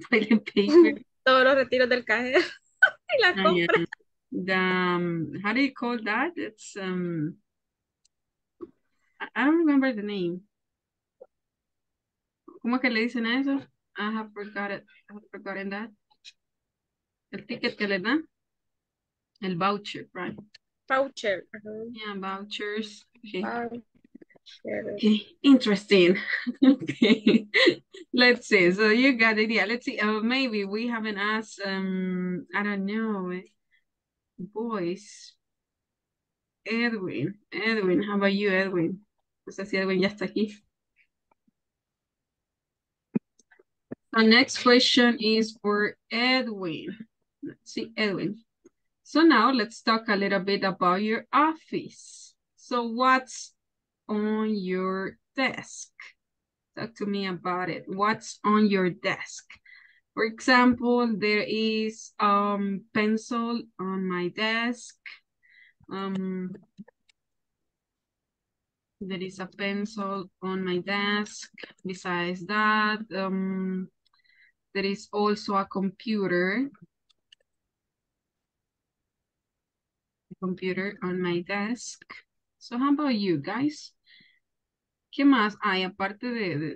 Toilet paper. Todos los retiros del cajero y las compras. Yeah. The, um, how do you call that? It's um, I don't remember the name. ¿Cómo que le dicen a eso? I have forgot it. I have forgotten that. El ticket que le dan, el voucher, right? Voucher. Uh-huh. Yeah, vouchers. Okay. Voucher. Okay. Interesting. Okay. Let's see. So you got it. Yeah. Let's see. Uh, maybe we haven't asked. Um, I don't know. Boys, Edwin, Edwin, how about you, Edwin? No sé si Edwin ya está aquí. Our next question is for Edwin. Let's see, Edwin. So now let's talk a little bit about your office. So what's on your desk? Talk to me about it. What's on your desk? For example, there is um pencil on my desk. Um, there is a pencil on my desk. Besides that, um, there is also a computer. A computer on my desk. So how about you guys? ¿Qué más hay aparte de, de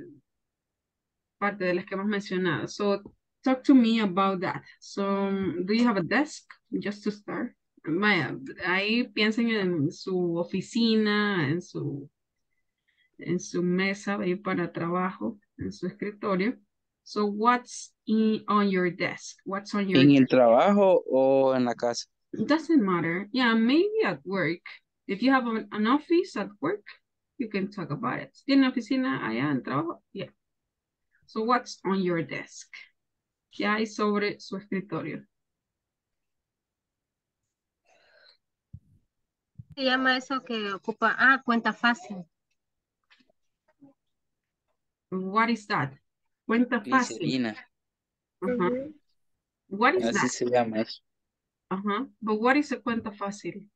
parte de las que hemos mencionado? So talk to me about that. So, do you have a desk? Just to start. Vaya, ahí piensen en su oficina, en su, en su mesa, ahí para trabajo, en su escritorio. So, what's in, on your desk? What's on your ¿En desk? El trabajo o en la casa? It doesn't matter. Yeah, maybe at work. If you have an, an office at work, you can talk about it. ¿Tiene oficina allá en trabajo? Yeah. So, what's on your desk? ¿Qué hay sobre su escritorio? Se llama eso que ocupa, ah, cuenta fácil. What is that? Cuenta fácil. Glicerina. Uh -huh. What is no, that? Así se llama eso. Uh -huh. But what is a cuenta fácil?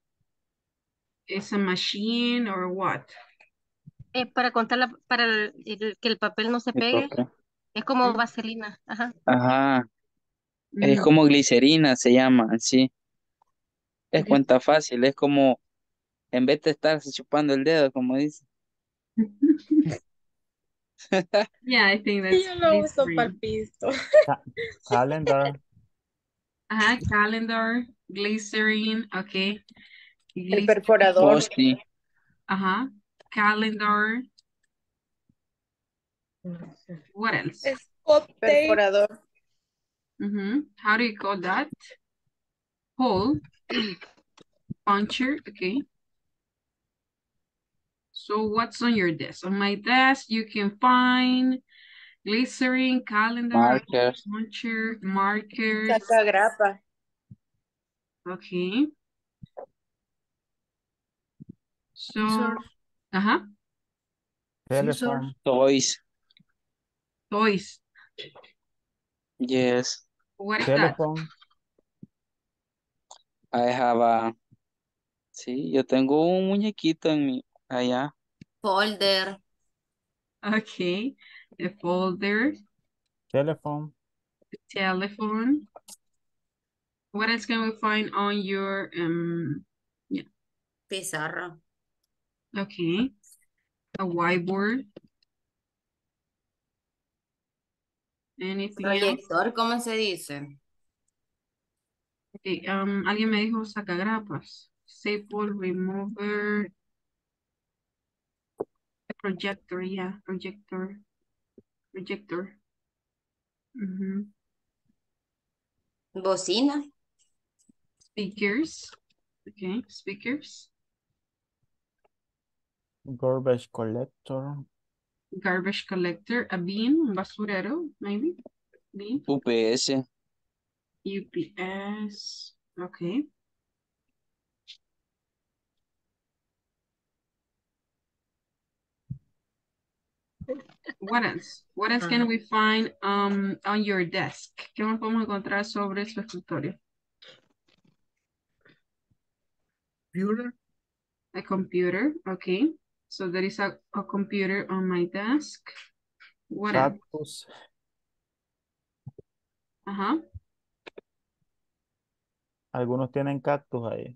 Is a machine or what? Eh, para contar la, para el, el, que el papel no se pegue. Es como vaselina, ajá. Ajá. Es como glicerina, se llama, sí. Es cuenta fácil, es como, en vez de estarse chupando el dedo, como dice. Yeah, I think that's... Yo lo uso para el pisto. Ca calendar. Ajá, calendar, glycerin, ok. Glycerin. El perforador. Posti. Ajá, calendar. What else? Perforador. Mm-hmm. How do you call that? Hole. Puncher. Okay. So what's on your desk? On my desk, you can find glycerin, calendar, markers. Puncher, markers. Sacagrapa. Okay. So, uh-huh. Telephone. Toys. Toys. Yes. What is telephone. That? I have a... Sí, yo tengo un muñequito en mi... allá. Folder. Okay. The folder. Telephone. Telephone. What else can we find on your... um? Yeah. Pizarra. Okay. A whiteboard. Anything proyector, else? ¿Cómo se dice? Okay, um, alguien me dijo sacagrapas. Staple remover. A projector, yeah, projector. Projector. Mm-hmm. Bocina. Speakers. Okay, speakers. Garbage collector. Garbage collector. A bin, basurero, maybe. Bin. U P S. U P S. Okay. What else? What else can we find um on your desk? ¿Qué más podemos encontrar sobre su escritorio? Computer. A computer. Okay. So there is a, a computer on my desk. What else? Ajá. Algunos tienen cactus ahí.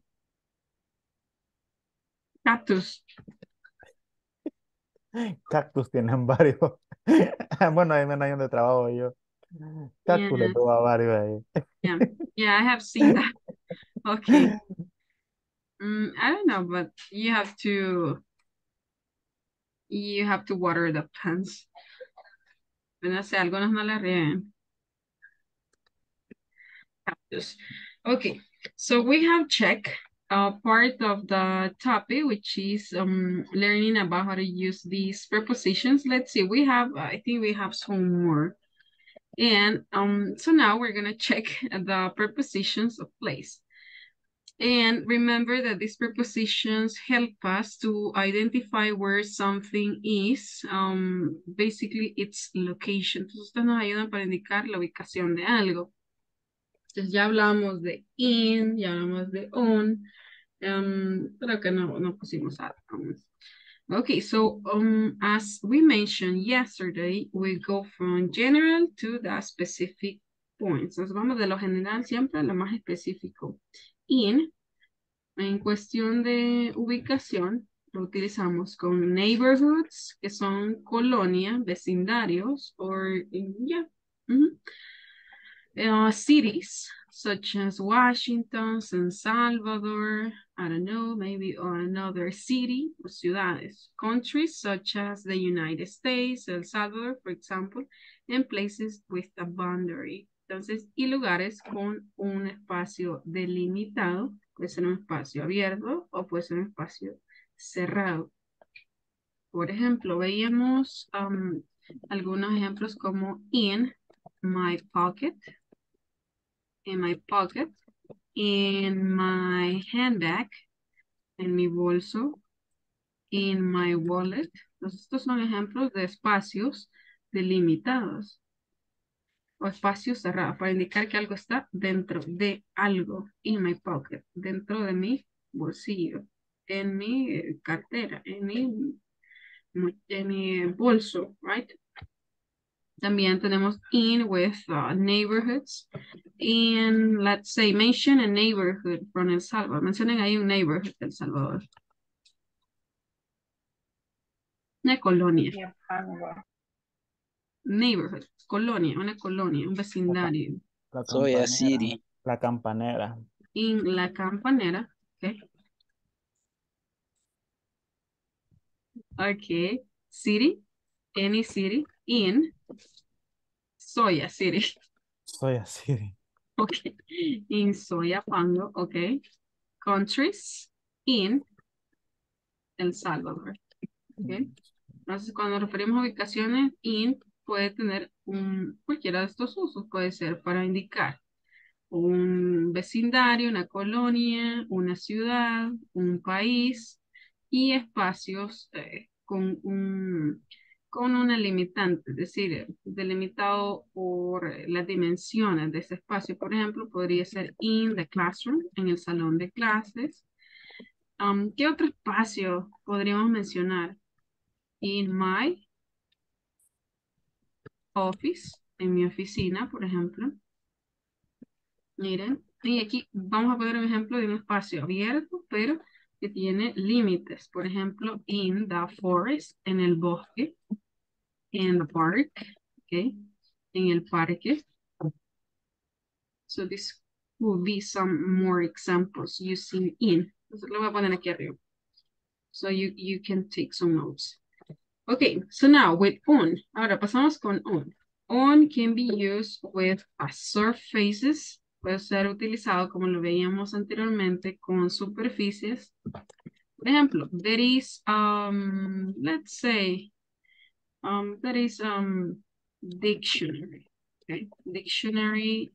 Cactus. Cactus tienen varios. Bueno, ahí me hay donde trabajo yo. Cactus yeah. Le tengo a varios ahí. Yeah. Yeah, I have seen that. Okay. Mm, I don't know, but you have to... You have to water the plants. No sé, algunos no la rieguen. Cactus. Okay, so we have checked uh, part of the topic, which is um, learning about how to use these prepositions. Let's see, we have, I think we have some more. And um, so now we're gonna check the prepositions of place. And remember that these prepositions help us to identify where something is, um, basically its location. Entonces, estos nos ayudan para indicar la ubicación de algo. Entonces ya hablamos de in, ya hablamos de on, um, pero que no, no pusimos a on. Okay, so um, as we mentioned yesterday, we go from general to the specific points. Nos vamos de lo general siempre a lo más específico. In, en cuestión de ubicación, lo utilizamos con neighborhoods, que son colonia, vecindarios, or, yeah, mm-hmm. Uh, cities such as Washington, San Salvador, I don't know, maybe or another city or ciudades. Countries such as the United States, El Salvador, for example, and places with a boundary. Entonces, y lugares con un espacio delimitado, puede ser un espacio abierto o puede ser un espacio cerrado. Por ejemplo, veíamos um, algunos ejemplos como in my pocket, in my pocket, in my handbag, en mi bolso, in my wallet. Entonces estos son ejemplos de espacios delimitados o espacios cerrados para indicar que algo está dentro de algo. In my pocket, dentro de mi bolsillo, en mi cartera, en mi, en mi bolso, right? También tenemos in with uh, neighborhoods. In, let's say, mention a neighborhood from El Salvador. Mencionen ahí un neighborhood de El Salvador. Una colonia. Yeah. Neighborhood, colonia, una colonia, un vecindario. La Soy a city. La Campanera. In La Campanera. Okay. Okay. City. Any city. In Soya City. Soya City. Okay. In Soyapango. Okay. Countries. In El Salvador. Okay. Entonces, cuando referimos a ubicaciones, in puede tener un, cualquiera de estos usos. Puede ser para indicar un vecindario, una colonia, una ciudad, un país y espacios eh, con un... con una limitante, es decir, delimitado por las dimensiones de ese espacio. Por ejemplo, podría ser in the classroom, en el salón de clases. Um, ¿Qué otro espacio podríamos mencionar? In my office, en mi oficina, por ejemplo. Miren, y aquí vamos a poner un ejemplo de un espacio abierto, pero que tiene límites. Por ejemplo, in the forest, en el bosque. In the park, okay, en el parque. So this will be some more examples using in. Entonces, lo voy a poner aquí arriba. So you, you can take some notes. Okay, so now with on. Ahora pasamos con on. On can be used with a surfaces. Puede ser utilizado como lo veíamos anteriormente con superficies. Por ejemplo, there is, um, let's say, um, there is um, dictionary. Okay, dictionary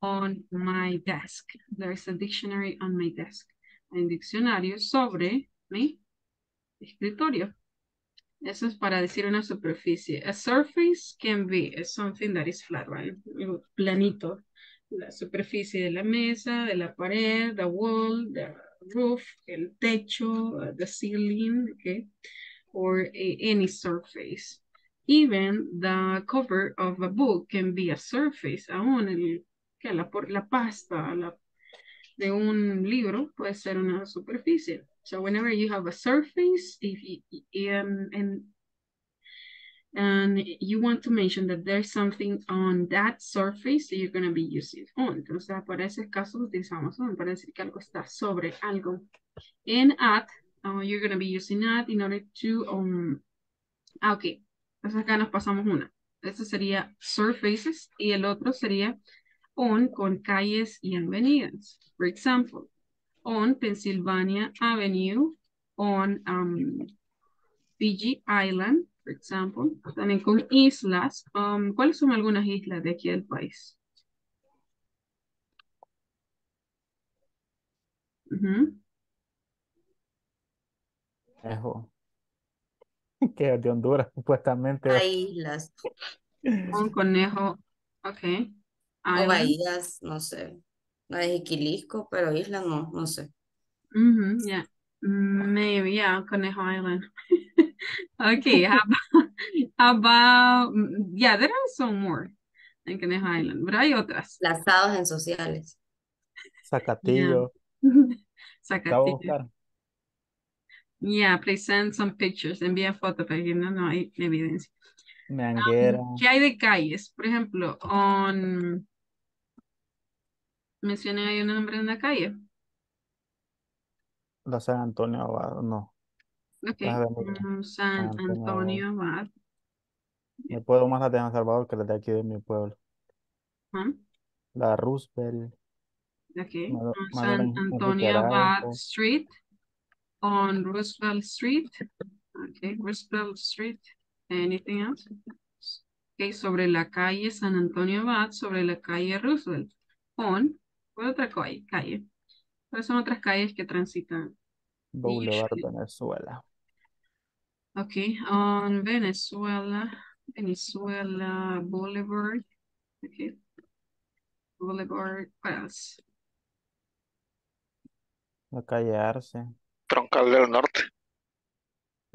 on my desk. There is a dictionary on my desk. Hay un diccionario sobre mi escritorio. Eso es para decir una superficie. A surface can be something that is flat, right? Planito. La superficie de la mesa, de la pared, the wall, the roof, el techo, the ceiling, okay? Or a, any surface. Even the cover of a book can be a surface. Aún el, que la, la pasta la, de un libro puede ser una superficie. So whenever you have a surface, if you, um, and And you want to mention that there's something on that surface that you're going to be using on. Entonces, para ese caso utilizamos on para decir que algo está sobre algo. And at, uh, you're going to be using at in order to, um, ah, ok. Entonces acá nos pasamos una. Este sería surfaces y el otro sería on con calles y avenidas. For example, on Pennsylvania Avenue, on um, Fiji Island. Por ejemplo, también con islas. Um, ¿Cuáles son algunas islas de aquí del país? Uh-huh. Ejo. Que de Honduras, supuestamente. Hay islas. Un conejo, ok. O bahías, no sé. La de Jiquilisco, pero islas no, no sé. Uh-huh, yeah. Maybe, yeah, Conejo Island. Okay, how about, how about, yeah, there are some more en Conejo Island, pero hay otras. Lazados en sociales. Zacatillo. Yeah. Zacatillo. Yeah, please send some pictures, envía fotos, porque no, no hay evidencia. Manguera. Um, ¿Qué hay de calles? Por ejemplo, on... mencioné ahí un nombre de una calle. La San Antonio Abad, no. Ok, um, San Antonio Abad. Me puedo más la de San Salvador que la de aquí de mi pueblo. ¿Ah? La Roosevelt. Ok, Mad San Antonio Abad Street. On Roosevelt Street. Ok, Roosevelt Street. Anything else? Ok, sobre la calle San Antonio Abad, sobre la calle Roosevelt. On, ¿cuál otra calle? Calle. Pero son otras calles que transitan. Boulevard Venezuela. Ok, on Venezuela, Venezuela, Boulevard. Ok. Boulevard, what else? La calle Arce. Troncal del Norte.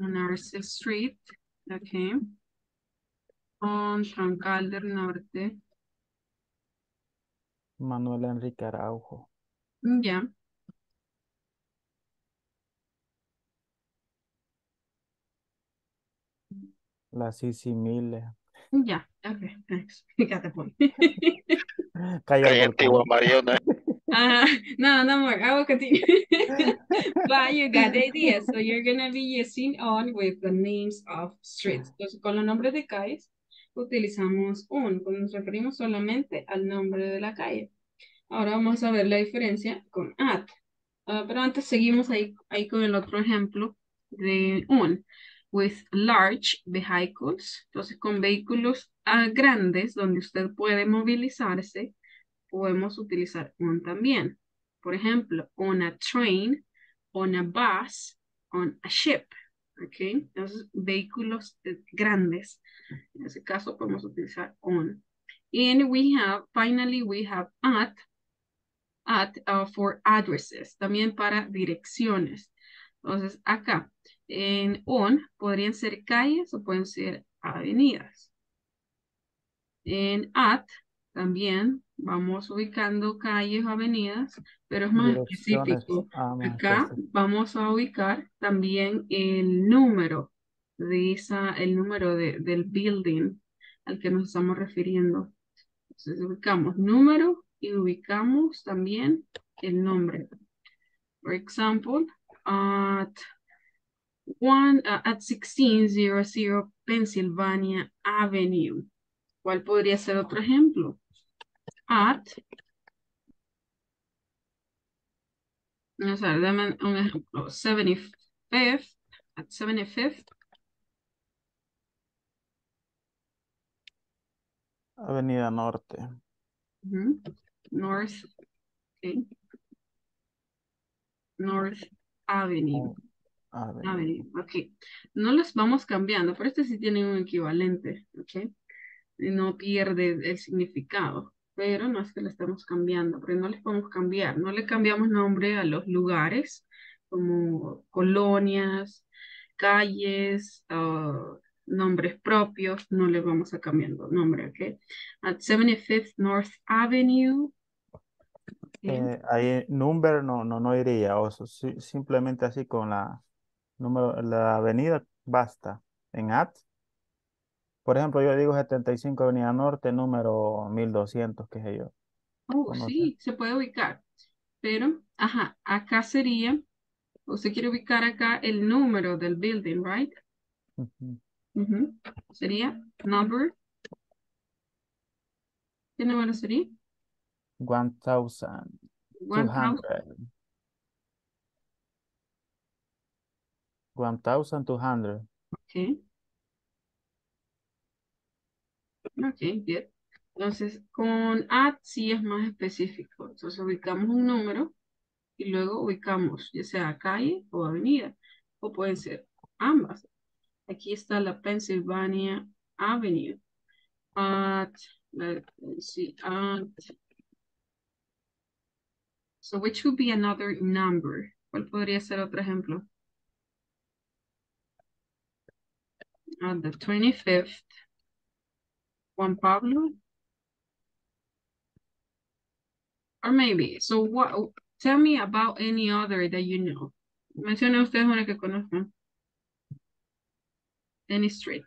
On Arce Street. Ok. On Troncal del Norte. Manuel Enrique Araujo. Ya. Yeah. La Cici Mille. Ya, yeah, ok, thanks. Fíjate por Calle Antigua Mariana. Uh, no, no more. I will continue. But you got the idea. So you're going to be using on with the names of streets. Entonces, con los nombres de calles, utilizamos on. Cuando nos referimos solamente al nombre de la calle. Ahora vamos a ver la diferencia con at. Uh, pero antes seguimos ahí, ahí con el otro ejemplo de on. With large vehicles, entonces con vehículos uh, grandes donde usted puede movilizarse, podemos utilizar on también. Por ejemplo, on a train, on a bus, on a ship. ¿ok? Entonces, vehículos grandes. En ese caso, podemos utilizar on. And we have, finally, we have at, at uh, for addresses, también para direcciones. Entonces, acá, en on, podrían ser calles o pueden ser avenidas. En at, también vamos ubicando calles o avenidas, pero es más específico. Ah, acá sí. Vamos a ubicar también el número de esa, el número de, del building al que nos estamos refiriendo. Entonces ubicamos número y ubicamos también el nombre. For example, at one uh, at sixteen hundred Pennsylvania Avenue. ¿Cuál podría ser otro ejemplo? At. No sé, dame un ejemplo. seventy-fifth, at seventy-fifth. Avenida Norte. Uh-huh. North. Okay. North Avenue. Oh. Avenue. Avenue. Ok. No los vamos cambiando, pero este sí tiene un equivalente. Ok. No pierde el significado, pero no es que lo estamos cambiando, porque no les podemos cambiar, no le cambiamos nombre a los lugares, como colonias, calles, uh, nombres propios, no les vamos a cambiar nombre, ¿ok? At seventy-fifth North Avenue. Eh, ahí, número no, no, no iría, o sea, si, simplemente así con la, número, la avenida basta, en at. Por ejemplo, yo digo setenta y cinco Avenida Norte, número mil doscientos, qué sé yo. Oh, sí, se puede ubicar. Pero, ajá, acá sería, usted quiere ubicar acá el número del building, right? Uh-huh. Uh-huh. Sería number. ¿Qué número sería? one thousand two hundred. one thousand two hundred. Ok. Ok, bien. Entonces, con at sí es más específico. Entonces, ubicamos un número y luego ubicamos ya sea calle o avenida, o pueden ser ambas. Aquí está la Pennsylvania Avenue. At, let's see, at. So, which would be another number? ¿Cuál podría ser otro ejemplo? At the twenty-fifth. Juan Pablo, or maybe. So what? Tell me about any other that you know. Menciona ustedes una que conozcan. Any street.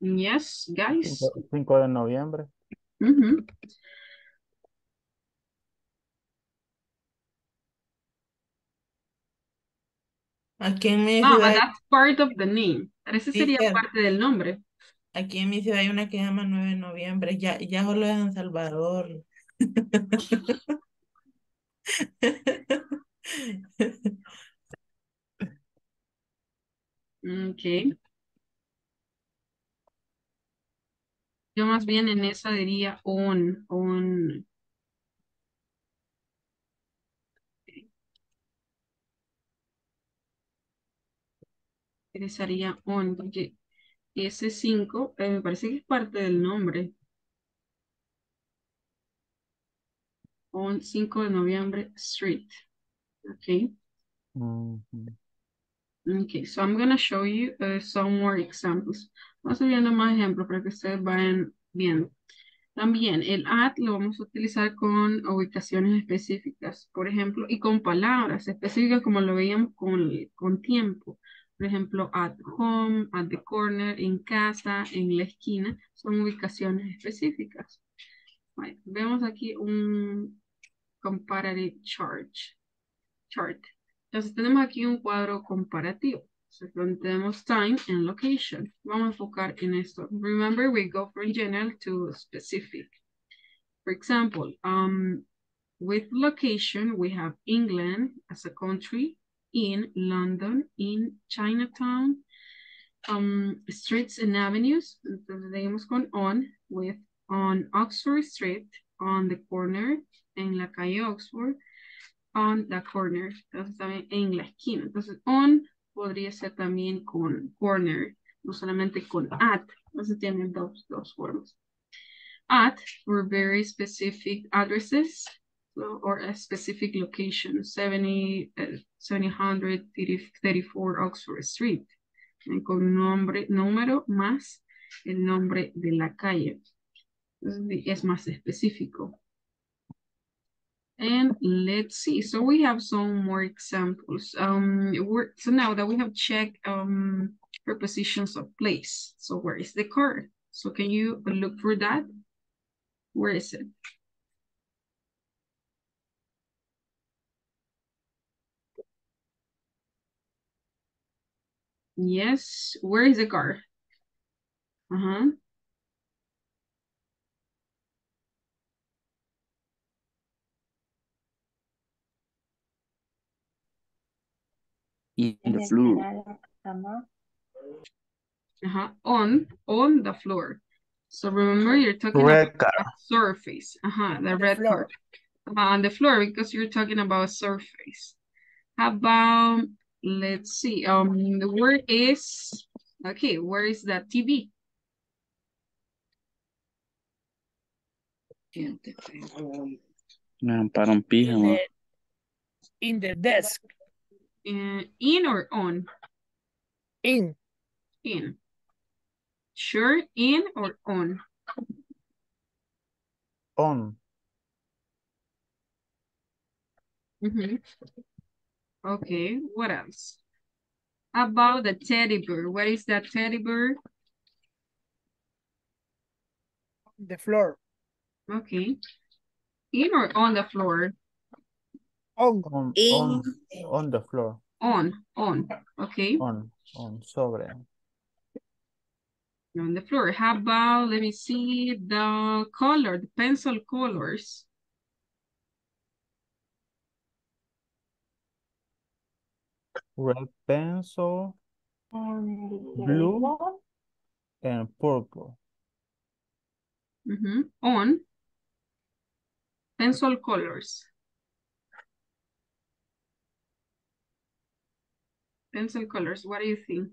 Yes, guys. Cinco de noviembre. Mm-hmm. Aquí en mi ciudad... No, but that's part of the name. Ese sería sí, parte del nombre. Aquí en mi ciudad hay una que se llama nueve de noviembre. Ya, ya solo es San Salvador. Ok. Yo más bien en esa diría on, on... Regresaría on, porque ese cinco eh, me parece que es parte del nombre. On cinco de noviembre street. Okay. Mm-hmm. Okay, so I'm going to show you uh, some more examples. Vamos a ver más ejemplos para que ustedes vayan viendo. También el at lo vamos a utilizar con ubicaciones específicas, por ejemplo, y con palabras específicas como lo veíamos con, con tiempo. Por ejemplo, at home, at the corner, en casa, en la esquina, son ubicaciones específicas. Bueno, vemos aquí un comparative chart. chart. Entonces tenemos aquí un cuadro comparativo. Entonces, donde tenemos time and location. Vamos a enfocar en esto. Remember, we go from general to specific. For example, um, with location, we have England as a country, in London, in Chinatown, um, streets and avenues. Entonces, seguimos con on, with, on Oxford Street, on the corner, en la calle Oxford, on the corner, entonces también en la esquina. Entonces on podría ser también con corner, no solamente con at, entonces tienen dos, dos formas. At for very specific addresses or a specific location, seven thousand one hundred thirty-four Oxford Street, con nombre, número más el nombre de la calle. Entonces es más específico. And let's see, so we have some more examples. Um, we're, so now that we have checked um, prepositions of place, so where is the car? So can you look for that? Where is it? Yes, where is the car? Uh-huh. In the floor. Uh-huh. On on the floor. So remember, you're talking red about car. surface. Uh-huh. The, the red floor. car uh, on the floor, because you're talking about surface. How about let's see. Um, where is okay? Where is the T V? In the, in the desk. In, in or on? In. In. Sure, in or on? On. Mm-hmm. Okay, what else? About the teddy bear. What is that teddy bear? On the floor. Okay. In or on the floor? On. On, on, on the floor. On, on, okay. On, on, sobre. On the floor. How about, let me see, the color, the pencil colors. Red pencil, blue, and purple. Mm-hmm. On pencil colors. Pencil colors, what do you think?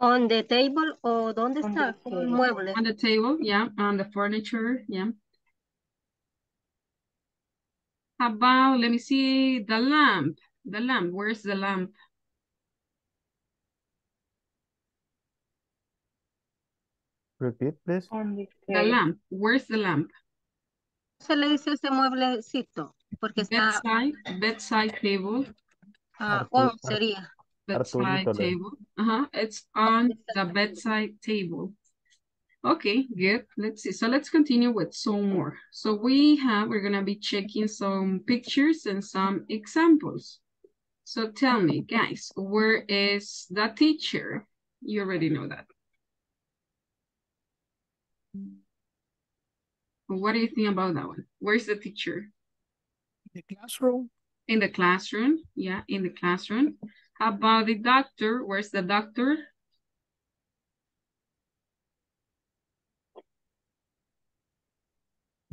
On the table or donde está? Mueble. On the table, yeah. On the furniture, yeah. How about, let me see, the lamp. The lamp, where's the lamp? Repeat, please. The, the lamp, where's the lamp? Se le dice ese mueblecito, porque está... Bedside, bedside table. Uh, Arturito, oh, sería. Bedside Arturito. table. Uh-huh. It's on the bedside table. Okay, good. Let's see. So let's continue with some more. So we have, we're going to be checking some pictures and some examples. So tell me, guys, where is the teacher? You already know that. What do you think about that one? Where's the teacher? In the classroom. In the classroom, yeah, in the classroom. How about the doctor? Where's the doctor?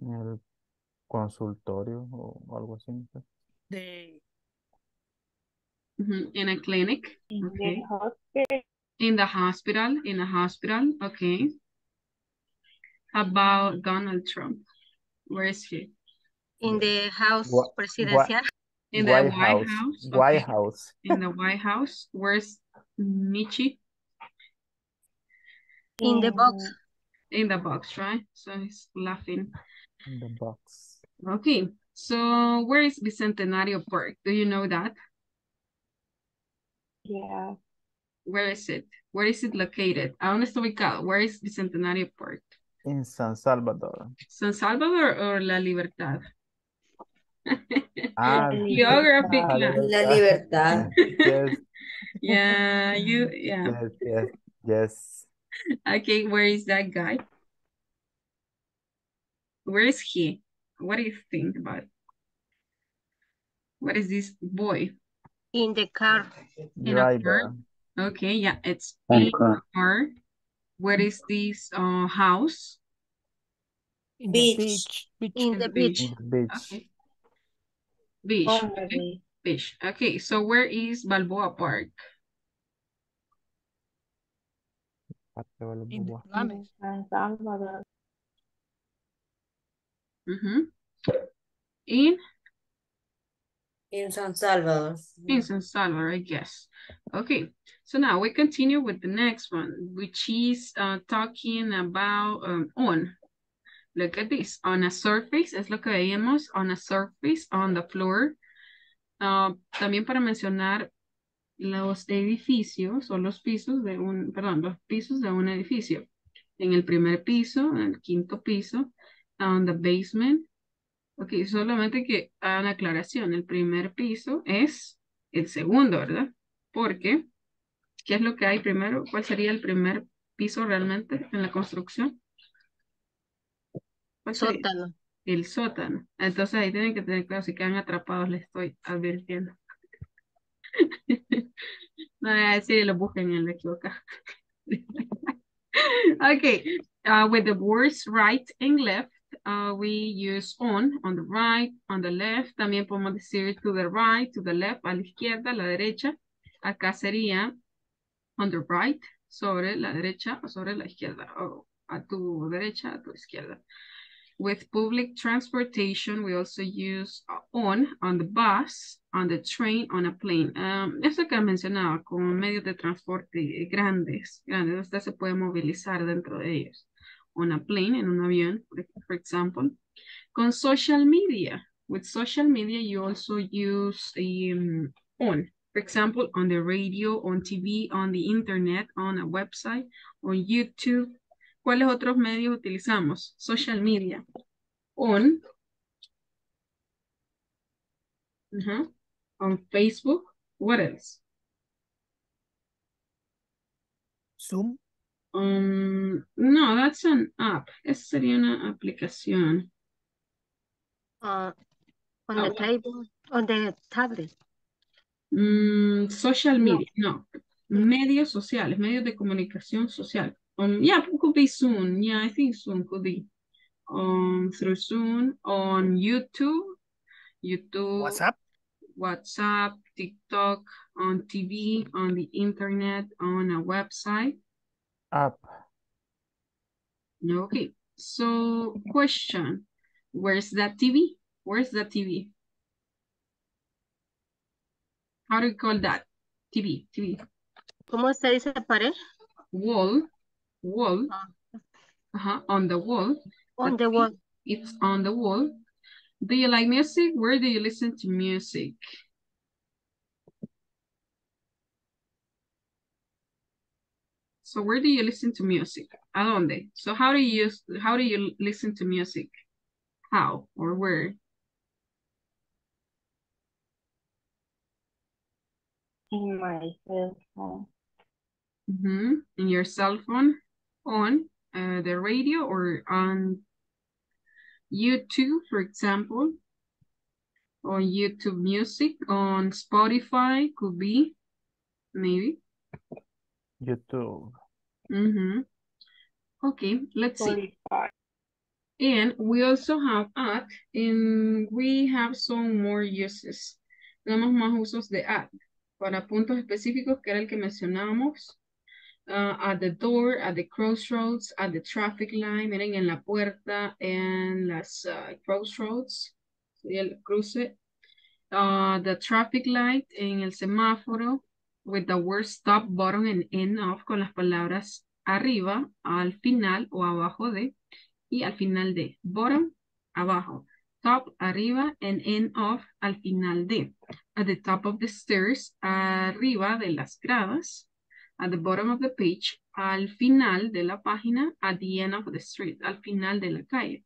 En el consultorio o algo así. The... Mm-hmm. In a clinic. In okay. the hospital. In the hospital, in a hospital, okay. How about Donald Trump? Where is he? In the house what, presidencial. What? In the White, White House. House. Okay. White House. In the White House. Where's Michi? In the box. In the box, right? So he's laughing. In the box. Okay. So where is Bicentenario Park? Do you know that? Yeah. Where is it? Where is it located? ¿A dónde está ubicado? Where is Bicentenario Park? In San Salvador. San Salvador or La Libertad? Ah, geography ah, class. La Libertad. Yes. Yeah, you, yeah. Yes, yes, yes. Okay, where is that guy? Where is he? What do you think about it? What is this boy? In the car. In a car. Okay, yeah, it's in the car. Where is this uh, house? In beach. The beach. Beach. In the beach. In the beach. Okay. Beach. Okay. Beach. Okay, so where is Balboa Park? In the Bahamas. Mm-hmm. In? In San Salvador. In San Salvador, I guess. Okay, so now we continue with the next one, which is uh, talking about um, on. Look at this, on a surface, es lo que veíamos, on a surface, on the floor. Uh, también para mencionar los edificios o los pisos de un, perdón, los pisos de un edificio. En el primer piso, en el quinto piso, on the basement. Ok, solamente que hagan aclaración, el primer piso es el segundo, ¿verdad? Porque, ¿qué es lo que hay primero? ¿Cuál sería el primer piso realmente en la construcción? Sótano. El sótano. Entonces ahí tienen que tener claro, si quedan atrapados, les estoy advirtiendo. No voy a decir, lo busquen en la equivocada. Okay, uh, with the words right and left, uh, we use on, on the right, on the left. También podemos decir to the right, to the left, a la izquierda, a la derecha. Acá sería on the right, sobre la derecha o sobre la izquierda, o a tu derecha, a tu izquierda. With public transportation, we also use on, on the bus, on the train, on a plane. Um, esto que mencionaba, como medios de transporte grandes, grandes, usted se puede movilizar dentro de ellos. On a plane, en un avión, for example. Con social media. With social media, you also use um, on. For example, on the radio, on T V, on the internet, on a website, on YouTube. ¿Cuáles otros medios utilizamos? Social media. On. Uh-huh. On Facebook. What else? Zoom. Um, no, that's an app. Esa sería una aplicación. Uh, on ah, the table, on the tablet. Um, social media. No. no. Medios sociales, medios de comunicación social. Um, yeah, it could be soon. Yeah, I think soon could be um, through soon on YouTube, YouTube, WhatsApp, WhatsApp, TikTok, on T V, on the internet, on a website. App. Okay. So, question: where's that T V? Where's that T V? How do you call that? T V, T V. ¿Cómo se dice pared? Wall. Wall, uh-huh. On the wall, on the wall, it's on the wall. Do you like music? Where do you listen to music? So where do you listen to music? ¿A dónde? So how do you use, how do you listen to music? How or where? In my cell phone. Mm-hmm. In your cell phone. On uh, the radio or on YouTube, for example, on YouTube Music, on Spotify, could be, maybe. YouTube. Mm-hmm. Okay, let's Spotify. See. And we also have ad, and we have some more uses. Tenemos más usos de ad para puntos específicos que era el que mencionábamos. Uh, at the door, at the crossroads, at the traffic line, miren, en la puerta, en las uh, crossroads, el cruce, uh, the traffic light, en el semáforo, with the word stop, bottom, and end off, con las palabras arriba, al final o abajo de, y al final de, bottom, abajo, top, arriba, and end off, al final de, at the top of the stairs, arriba de las gradas, at the bottom of the page, al final de la página, at the end of the street, al final de la calle.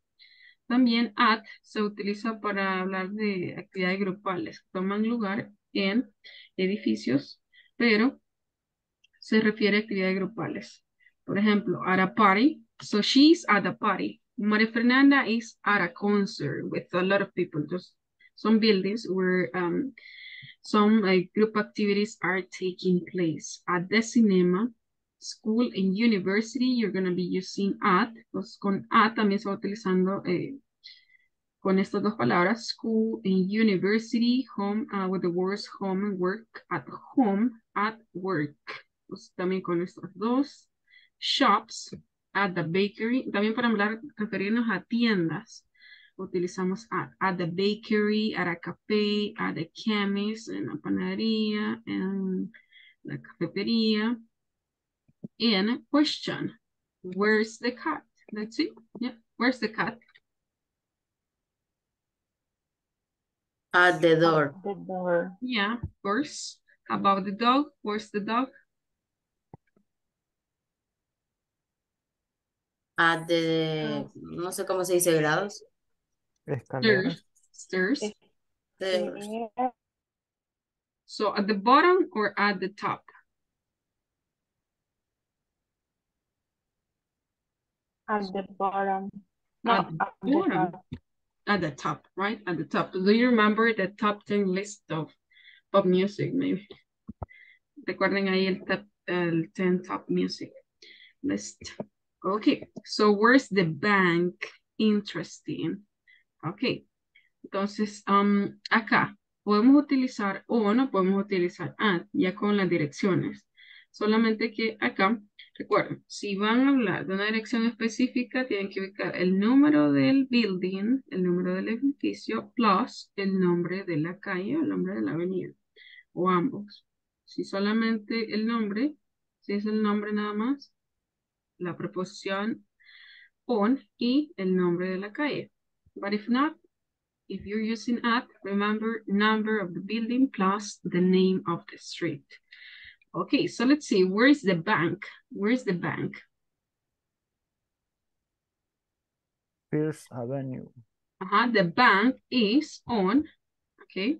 También at se utiliza para hablar de actividades grupales que toman lugar en edificios, pero se refiere a actividades grupales. Por ejemplo, at a party, so she's at a party. Maria Fernanda is at a concert with a lot of people. There's some buildings where... Um, Some uh, group activities are taking place. At the cinema, school and university, you're going to be using at, pues con at también se va utilizando eh, con estas dos palabras, school and university, home, uh, with the words home and work, at home, at work, pues también con estas dos, shops, at the bakery, también para hablar, referirnos a tiendas, utilizamos at, at the bakery, at a café, at the chemist, en la panadería, en la cafetería, and question, where's the cat? That's it, yeah, where's the cat? At the door. At the door. Yeah, of course. About the dog, where's the dog? At the, no sé cómo se dice grados. Stairs. Stairs. Stairs. So at the bottom or at the top? At the bottom. No, at the bottom. At the top, right? At the top. Do you remember the top ten list of pop music, maybe? Recuerden ahí el top, el ten top music list. Okay, so where's the bank? Interesting. Okay, entonces um, acá podemos utilizar o no podemos utilizar at ya con las direcciones. Solamente que acá, recuerden, si van a hablar de una dirección específica, tienen que ubicar el número del building, el número del edificio, plus el nombre de la calle o el nombre de la avenida, o ambos. Si solamente el nombre, si es el nombre nada más, la preposición on y el nombre de la calle. But if not, if you're using at, remember number of the building plus the name of the street. Okay, so let's see, where is the bank? Where is the bank? First Avenue. Uh-huh, the bank is on, okay.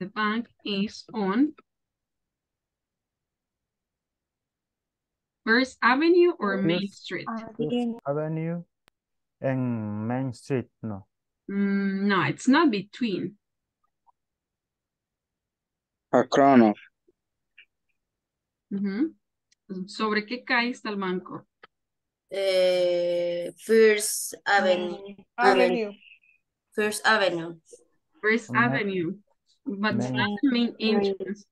The bank is on First Avenue or Main Street? First Avenue and Main Street, no. Mm, no, it's not between. Across. Uh-huh. ¿Sobre qué calle está el banco? Eh, First Avenue. Avenue. First Avenue. First Main. Avenue. But Main. It's not the main entrance.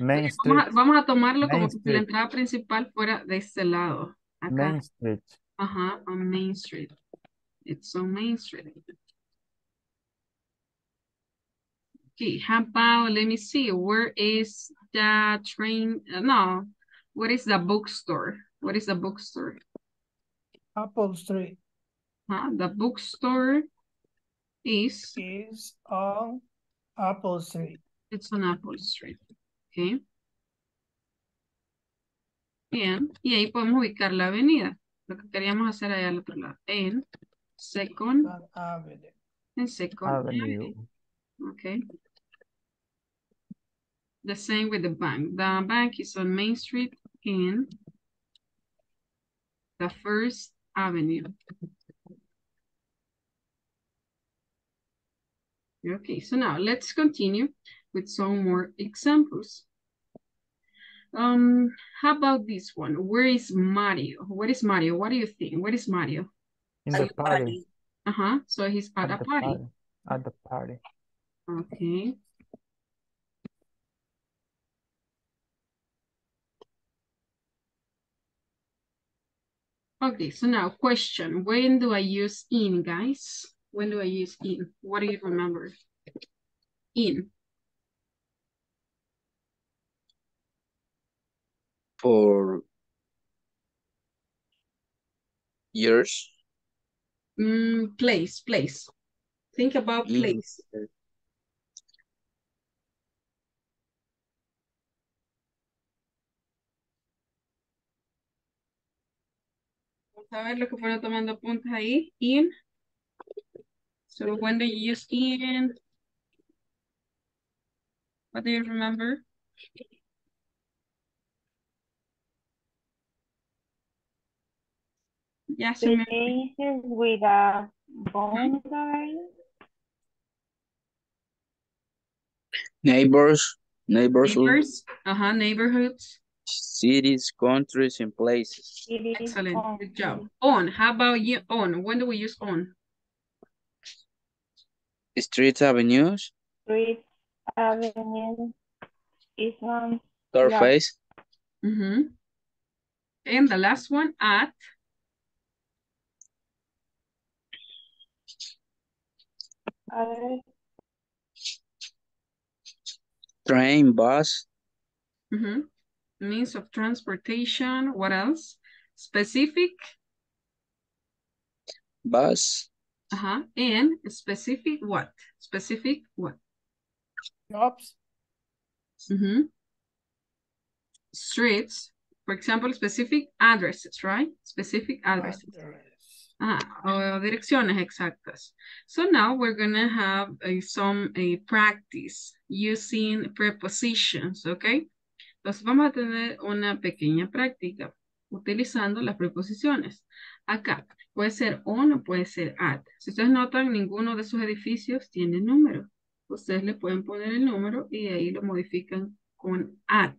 Main Street. Vamos a, vamos a tomarlo Main como Street. Si la entrada principal fuera de este lado. Acá. Main Street. Ajá, uh-huh, on Main Street. It's on Main Street. Okay, how about, let me see, where is the train, uh, no, what is the bookstore? What is the bookstore? Apple Street. Huh? The bookstore is? Is on Apple Street. It's on Apple Street, okay. Bien, y ahí podemos ubicar la avenida, lo que queríamos hacer allá al otro lado, en Second Avenue. En Second Avenue. Okay. The same with the bank. The bank is on Main Street in the First Avenue. Okay, so now let's continue with some more examples. Um, how about this one? Where is Mario? What is Mario? What do you think? What is Mario? In the party. Uh-huh. So he's at, at a party. party. At the party. Okay. Okay, so now question, when do I use in, guys? When do I use in? What do you remember? In. For years? Mm, place, place. Think about in. Place. A ver lo que fueron tomando apuntes ahí. In. So when do you use in? What do you remember? Yes, remember. Places with a boundary. Neighbors. Neighbors. Neighbors. Uh huh. Neighborhoods. cities, countries, and places. Excellent, on. Good job. On, how about you? On, when do we use on? Streets, avenues. Streets, avenues. Is one. Surface. Yeah. Mm-hmm. And the last one, at. Uh, Train, bus. Mm-hmm. Means of transportation. What else? Specific. Bus. Uh-huh. And specific what? Specific what? Jobs. Mm-hmm. Streets. For example, specific addresses, right? Specific addresses. Address. Uh-huh. Direcciones exactas. So now we're going to have uh, some uh, practice using prepositions, okay? Entonces vamos a tener una pequeña práctica utilizando las preposiciones. Acá puede ser on o puede ser at. Si ustedes notan, ninguno de sus edificios tiene número. Ustedes le pueden poner el número y ahí lo modifican con at.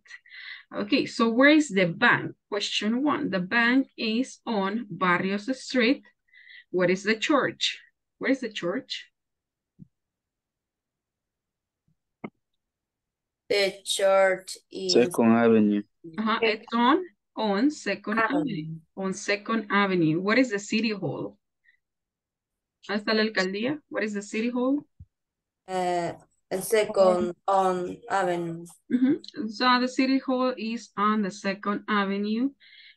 Okay, so where is the bank? Question one. The bank is on Barrios Street. What is the church? Where is the church? The church is... Second Avenue. Uh-huh. It's on, on Second Avenue. Avenue. On Second Avenue. What is the city hall? Hasta la alcaldía. What is the city hall? Uh, second on Avenue. Mm-hmm. So the city hall is on the Second Avenue.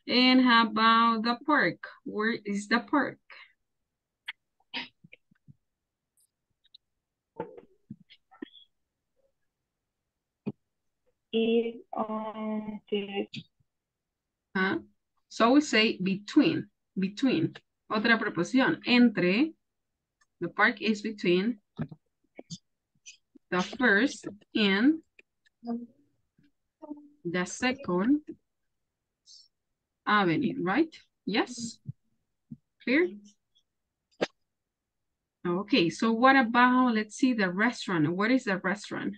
And how about the park? Where is the park? Is on the... huh? So we say between, between. Otra preposición, entre. The park is between the first and the second avenue, right? Yes? Clear? Okay, so what about, let's see, the restaurant. What is the restaurant?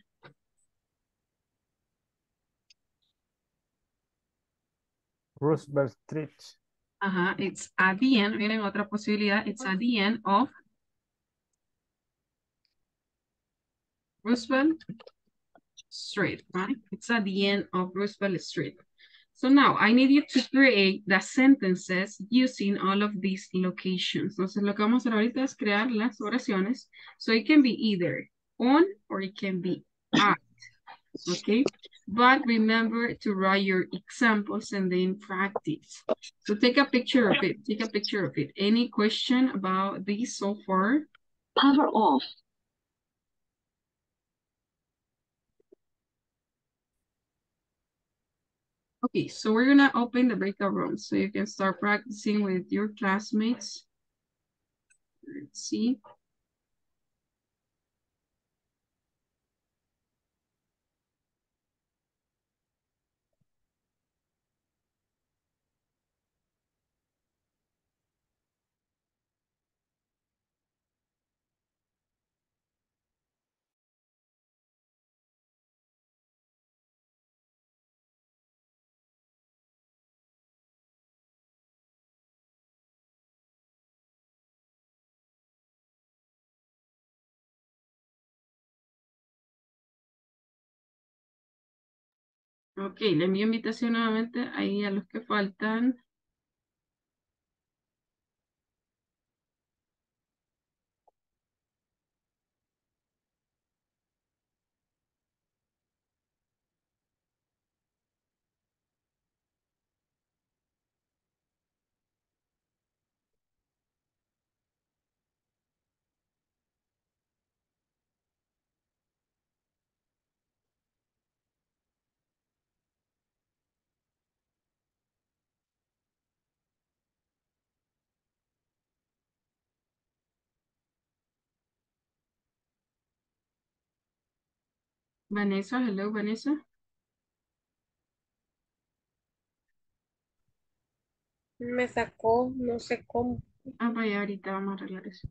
Roosevelt Street. Ajá, uh-huh. It's at the end. Miren otra posibilidad. It's at the end of Roosevelt Street, right? It's at the end of Roosevelt Street. So now I need you to create the sentences using all of these locations. Entonces lo que vamos a hacer ahorita es crear las oraciones. So it can be either on or it can be at. Okay, but remember to write your examples and then practice. So take a picture of it, take a picture of it. Any question about this so far? Power off. Okay, so we're gonna open the breakout room so you can start practicing with your classmates. Let's see. Ok, le envío invitación nuevamente ahí a los que faltan. Vanessa, hello, Vanessa. Me sacó, no sé cómo. Ah, vaya, ahorita vamos a arreglar eso.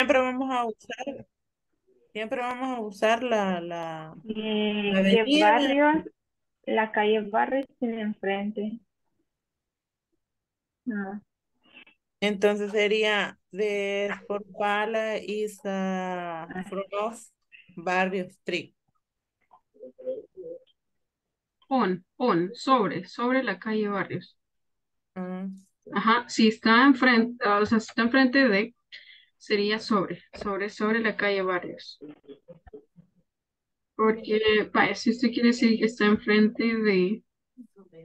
Siempre vamos a usar, siempre vamos a usar la, la, eh, la de Barrios, la calle Barrios tiene enfrente. No. Entonces sería de Portala is a from Barrio Street. On, on, sobre, sobre la calle Barrios. Uh-huh. Ajá, si está enfrente, o sea, si está enfrente de, sería sobre, sobre, sobre la calle Barrios. Porque, vaya, si usted quiere decir que está enfrente de,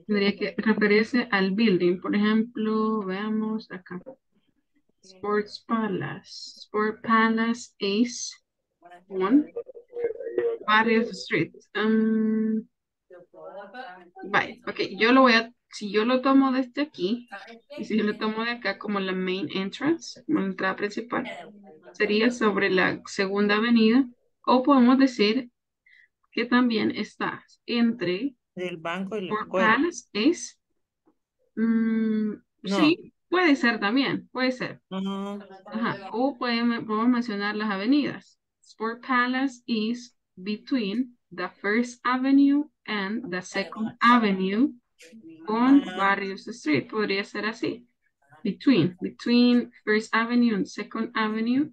tendría que referirse al building. Por ejemplo, veamos acá. Sports Palace. Sports Palace is on Barrios Street. Um, Vale, ok, yo lo voy a, si yo lo tomo desde aquí, y si yo lo tomo de acá como la main entrance, como la entrada principal, sería sobre la segunda avenida, o podemos decir que también está entre el banco y la escuela. Es, mm, no. Sí, puede ser también, puede ser. Uh-huh. Ajá. O podemos, podemos mencionar las avenidas. Sport Palace is between the first avenue and the second avenue on Barrios Street. Podría ser así. Between, between first avenue and second avenue.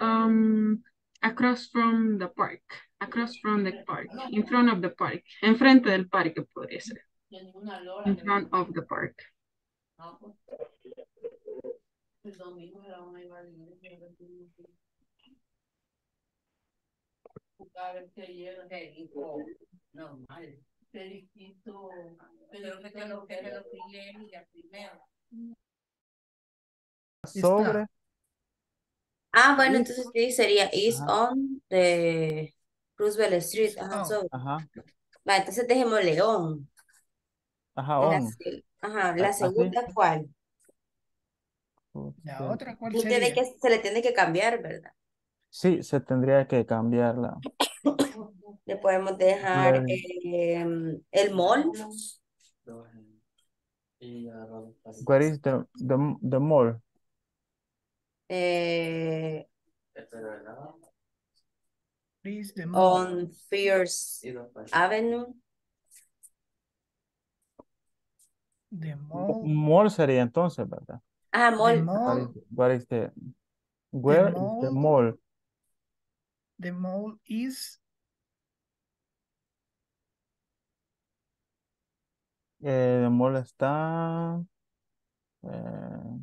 Um, across from the park. Across from the park. In front of the park. Enfrente del parque podría ser. In front of the park. Sobre. Ah, bueno, entonces sí, sería is on de Roosevelt Street. Ajá, sobre. Ajá. Vale, entonces dejemos León. Ajá, on. La, ajá, la segunda, ¿así? ¿Cuál? La otra, ¿cuál sería? Que, se le tiene que cambiar, ¿verdad? Sí, se tendría que cambiarla. Le podemos dejar eh, el mall. What is the, the, the mall? Eh, on Fierce Avenue. The mall. Mall sería entonces, ¿verdad? Ah, mall. What is, what is the, where the is the mall? The mall is eh, the mall está eh,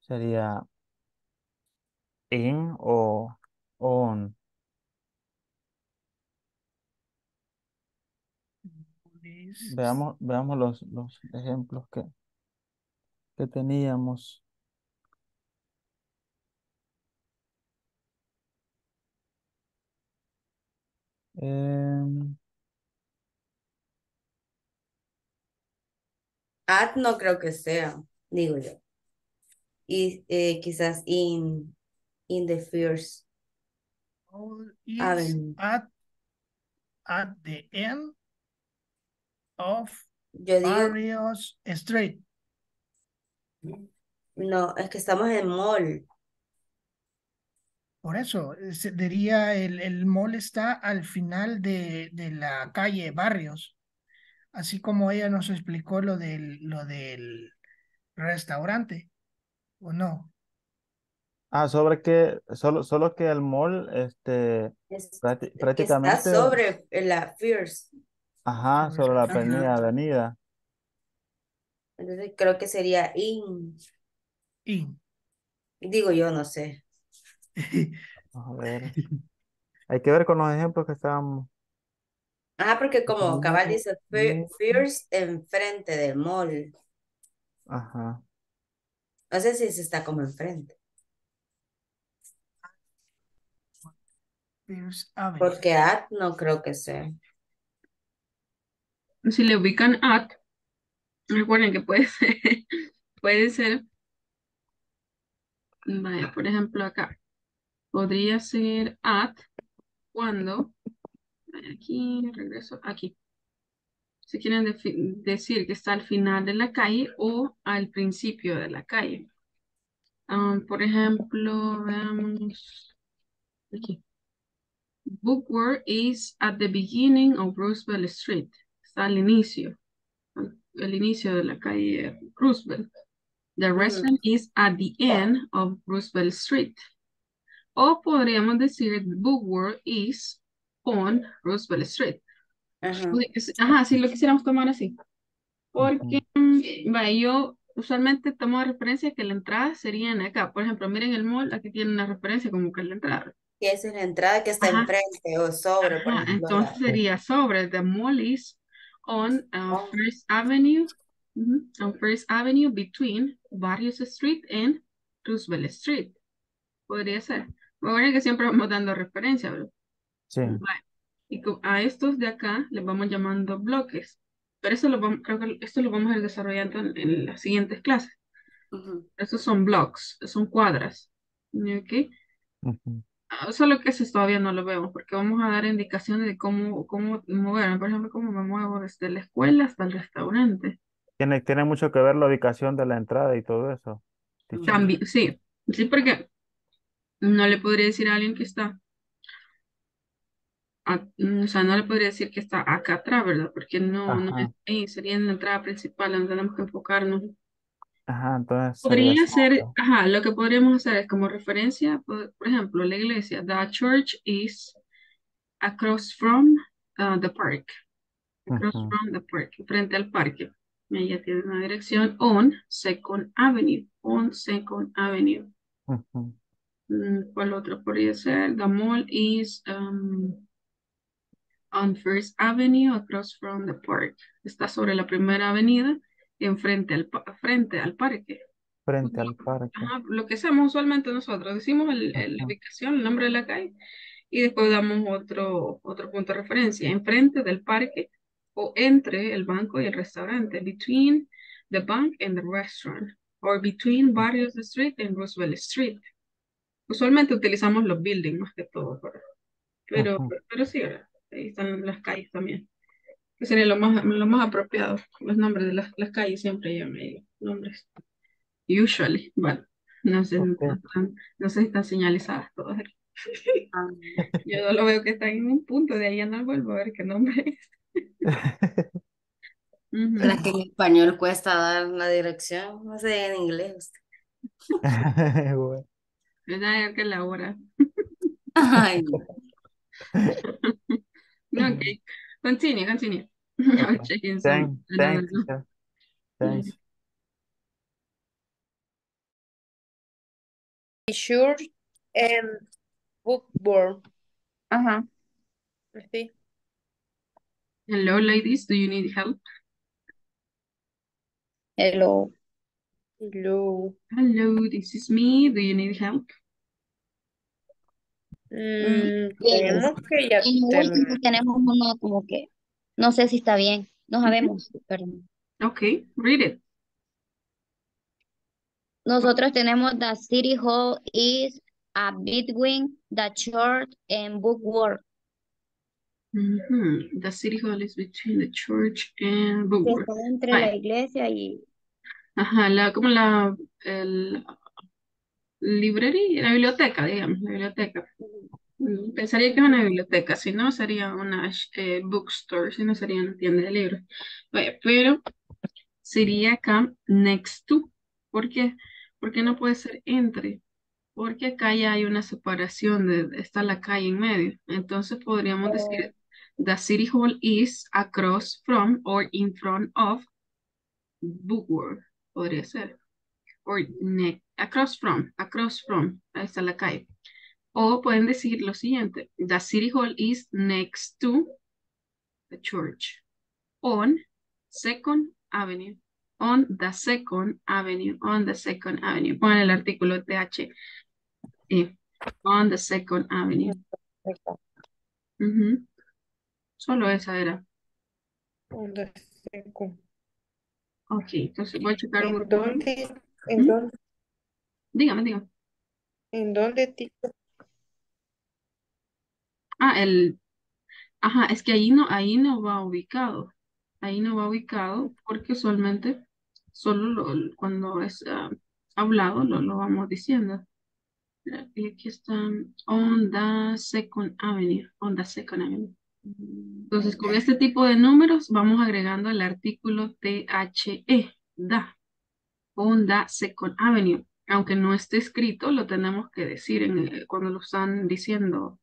sería in o on. Is... Veamos, veamos los, los ejemplos que, que teníamos. Um, At no creo que sea, digo yo. Y eh, quizás in, in the first avenue. At, at the end of yo Barrios digo, Street. No, es que estamos en mall. Por eso, diría, el, el mall está al final de, de la calle Barrios. Así como ella nos explicó lo del, lo del restaurante, ¿o no? Ah, sobre que, solo, solo que el mall, este, es, prácticamente... Está sobre la Fierce. Ajá, sobre la avenida, avenida. Entonces creo que sería in. In. Digo yo, no sé. A ver. Hay que ver con los ejemplos que estábamos. Ajá, porque como cabal dice Fierce enfrente del mall. Ajá. No sé si se está como enfrente. Porque at no creo que sea. Si le ubican at, recuerden que puede ser, puede ser. Vaya, por ejemplo, acá. Podría ser at cuando, aquí, regreso, aquí. Si quieren decir que está al final de la calle o al principio de la calle. Um, por ejemplo, veamos aquí. Bookworm is at the beginning of Roosevelt Street. Está al inicio. El inicio de la calle Roosevelt. The restaurant is at the end of Roosevelt Street. O podríamos decir Bookworm is on Roosevelt Street. Ajá. Ajá, si lo quisiéramos tomar así. Porque vaya, yo usualmente tomo de referencia que la entrada sería en acá. Por ejemplo, miren el mall, aquí tienen una referencia como que la entrada. Y esa es la entrada que está ajá. enfrente o sobre. Ajá, por ejemplo, entonces ¿verdad? Sería sobre. The mall is on uh, oh. First Avenue. Mm-hmm. On First Avenue between Barrios Street and Roosevelt Street. Podría ser. Bueno, que siempre vamos dando referencia, ¿verdad? Sí. Vale. Y a estos de acá les vamos llamando bloques. Pero eso lo vamos, creo que esto lo vamos a ir desarrollando en, en las siguientes clases. Uh-huh. Estos son blocks, son cuadras. ¿Ok? Uh-huh. Solo que eso todavía no lo vemos, porque vamos a dar indicaciones de cómo, cómo moverme. Por ejemplo, cómo me muevo desde la escuela hasta el restaurante. Tiene, tiene mucho que ver la ubicación de la entrada y todo eso. También, sí. Sí, porque no le podría decir a alguien que está... A, o sea, no le podría decir que está acá atrás, ¿verdad? Porque no, no es ahí, sería en la entrada principal donde tenemos que enfocarnos. Ajá, entonces... Podría ser, eso. Ajá, lo que podríamos hacer es como referencia, por, por ejemplo, la iglesia. The church is across from uh, the park. Across uh-huh. from the park, frente al parque. Ella tiene una dirección on Second Avenue. On Second Avenue. Uh-huh. ¿Cuál otro podría ser? The mall is... Um, on First Avenue, across from the park. Está sobre la primera avenida, enfrente al, frente al parque. Frente al parque. Ajá, lo que hacemos usualmente nosotros, decimos el, el, la ubicación, el nombre de la calle, y después damos otro, otro punto de referencia, enfrente del parque, o entre el banco y el restaurante, between the bank and the restaurant, or between Barrios Street and Roosevelt Street. Usualmente utilizamos los buildings más que todo, pero, pero, pero sí, ¿verdad? Ahí están las calles también. Que sería lo más, lo más apropiado. Los nombres de las, las calles siempre llevan ahí nombres. Usually. Bueno, no sé, okay. no, están, no sé si están señalizadas todas. Yo no lo veo que están en un punto. De ahí en no vuelvo a ver qué nombre es. uh-huh. La que en español cuesta dar la dirección. No sé, en inglés. Bueno. ¿Verdad? Que la hora. Ay, no. Okay, continue, continue. I'll check in some. Thanks, thanks. Thanks. Be sure and um, bookworm. Uh-huh. Okay. Hello, ladies. Do you need help? Hello. Hello. Hello, this is me. Do you need help? Mm, tenemos que ya en tenemos. tenemos uno como que no sé si está bien, no sabemos, perdón. Okay, read it. Nosotros tenemos the city hall is a between the church and bookworm. Mm-hmm. The city hall is between the church and bookworm. Está entre Bye. la iglesia y ajá, la como la el librería, la biblioteca, digamos, la biblioteca. Pensaría que es una biblioteca, si no sería una eh, bookstore, si no sería una tienda de libros. Bueno, pero sería acá next to. ¿Por qué? Porque no puede ser entre. Porque acá ya hay una separación, de, está la calle en medio. Entonces podríamos decir, the city hall is across from or in front of bookworm. Podría ser. Or next. Across from, across from, ahí está la calle. O pueden decir lo siguiente, the city hall is next to the church, on Second Avenue, on the Second Avenue, on the Second Avenue. Pon el artículo T H, eh, on the Second Avenue. Uh-huh. Solo esa era. On the Second. Ok, entonces voy a checar un montón. ¿En dónde? Dígame, dígame. ¿En dónde? Tico? Ah, el... Ajá, es que ahí no, ahí no va ubicado. Ahí no va ubicado porque usualmente solo lo, cuando es uh, hablado, lo, lo vamos diciendo. Y aquí están on the second avenue, on the second avenue. Entonces, con este tipo de números vamos agregando el artículo T H E, da, on the second avenue. Aunque no esté escrito, lo tenemos que decir en el, cuando lo están diciendo.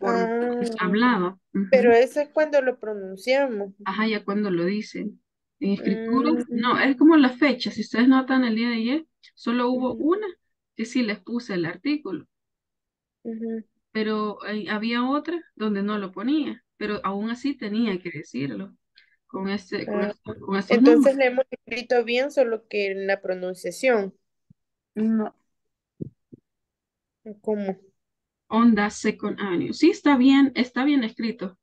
Ah, hablado. Uh-huh. Pero eso es cuando lo pronunciamos. Ajá, ya cuando lo dicen. En escritura, uh-huh. no, es como la fecha. Si ustedes notan el día de ayer, solo hubo uh-huh. una que sí les puse el artículo. Uh-huh. Pero eh, había otra donde no lo ponía, pero aún así tenía que decirlo. Con este, uh-huh. con este, con estos entonces nombres. Le hemos escrito bien, solo que en la pronunciación. No. ¿Cómo? On the second avenue. Sí, está bien, está bien escrito.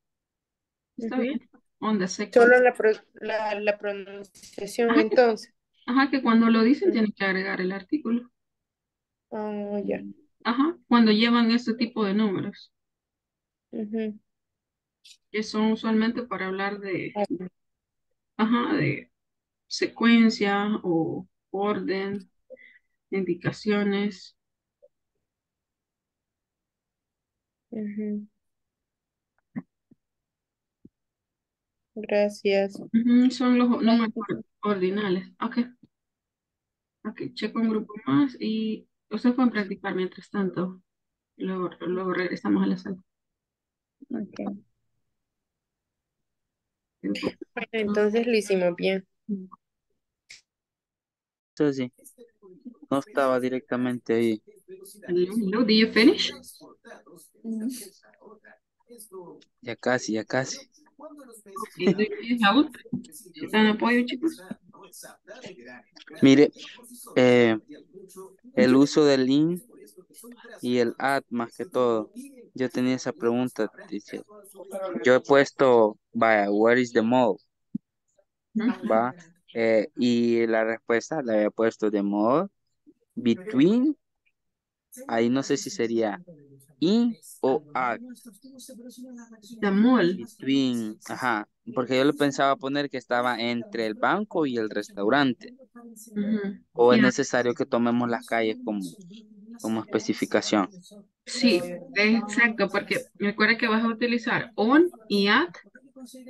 Está uh-huh. bien. On the second. Solo la, pro, la, la pronunciación, ajá, entonces. Que, ajá, que cuando lo dicen uh-huh. tienen que agregar el artículo. Oh, ya. Yeah. Ajá, cuando llevan este tipo de números. Uh-huh. Que son usualmente para hablar de, uh-huh. ajá, de secuencia o orden, indicaciones. Uh-huh. Gracias. Uh-huh. Son los números ordinales. Ok. Ok, checo un grupo más y ustedes pueden practicar mientras tanto. Luego, luego regresamos a la sala. Ok. Bueno, entonces lo hicimos bien. Entonces, no estaba directamente ahí. Hello, did you finish? Ya casi, ya casi. ¿Están apoyo, chicos? Mire, eh, el uso del in y el at más que todo. Yo tenía esa pregunta. Dice, yo he puesto, vaya, where is the mall? Va, eh, y la respuesta la había puesto the mall between. Ahí no sé si sería in o at. The mall. Between, ajá, porque yo lo pensaba poner que estaba entre el banco y el restaurante. Uh-huh. O yeah. es necesario que tomemos las calles como, como especificación. Sí, exacto, porque recuerda que vas a utilizar on y at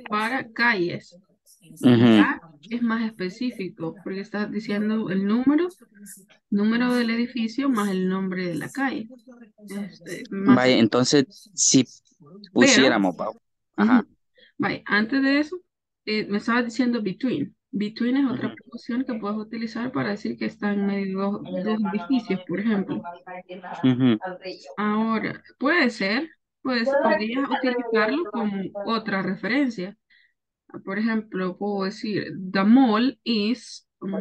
para calles. Uh-huh. At es más específico porque estás diciendo el número número del edificio más el nombre de la calle. Este, más... Vaya, entonces si pusiéramos, Pau. Ajá. Uh-huh. Vaya, antes de eso eh, me estabas diciendo between. Between es otra uh-huh. proporción que puedes utilizar para decir que está en medio de dos, dos edificios, por ejemplo. Uh-huh. Ahora, puede ser, pues podrías utilizarlo como otra referencia. Por ejemplo, puedo decir, the mall is um,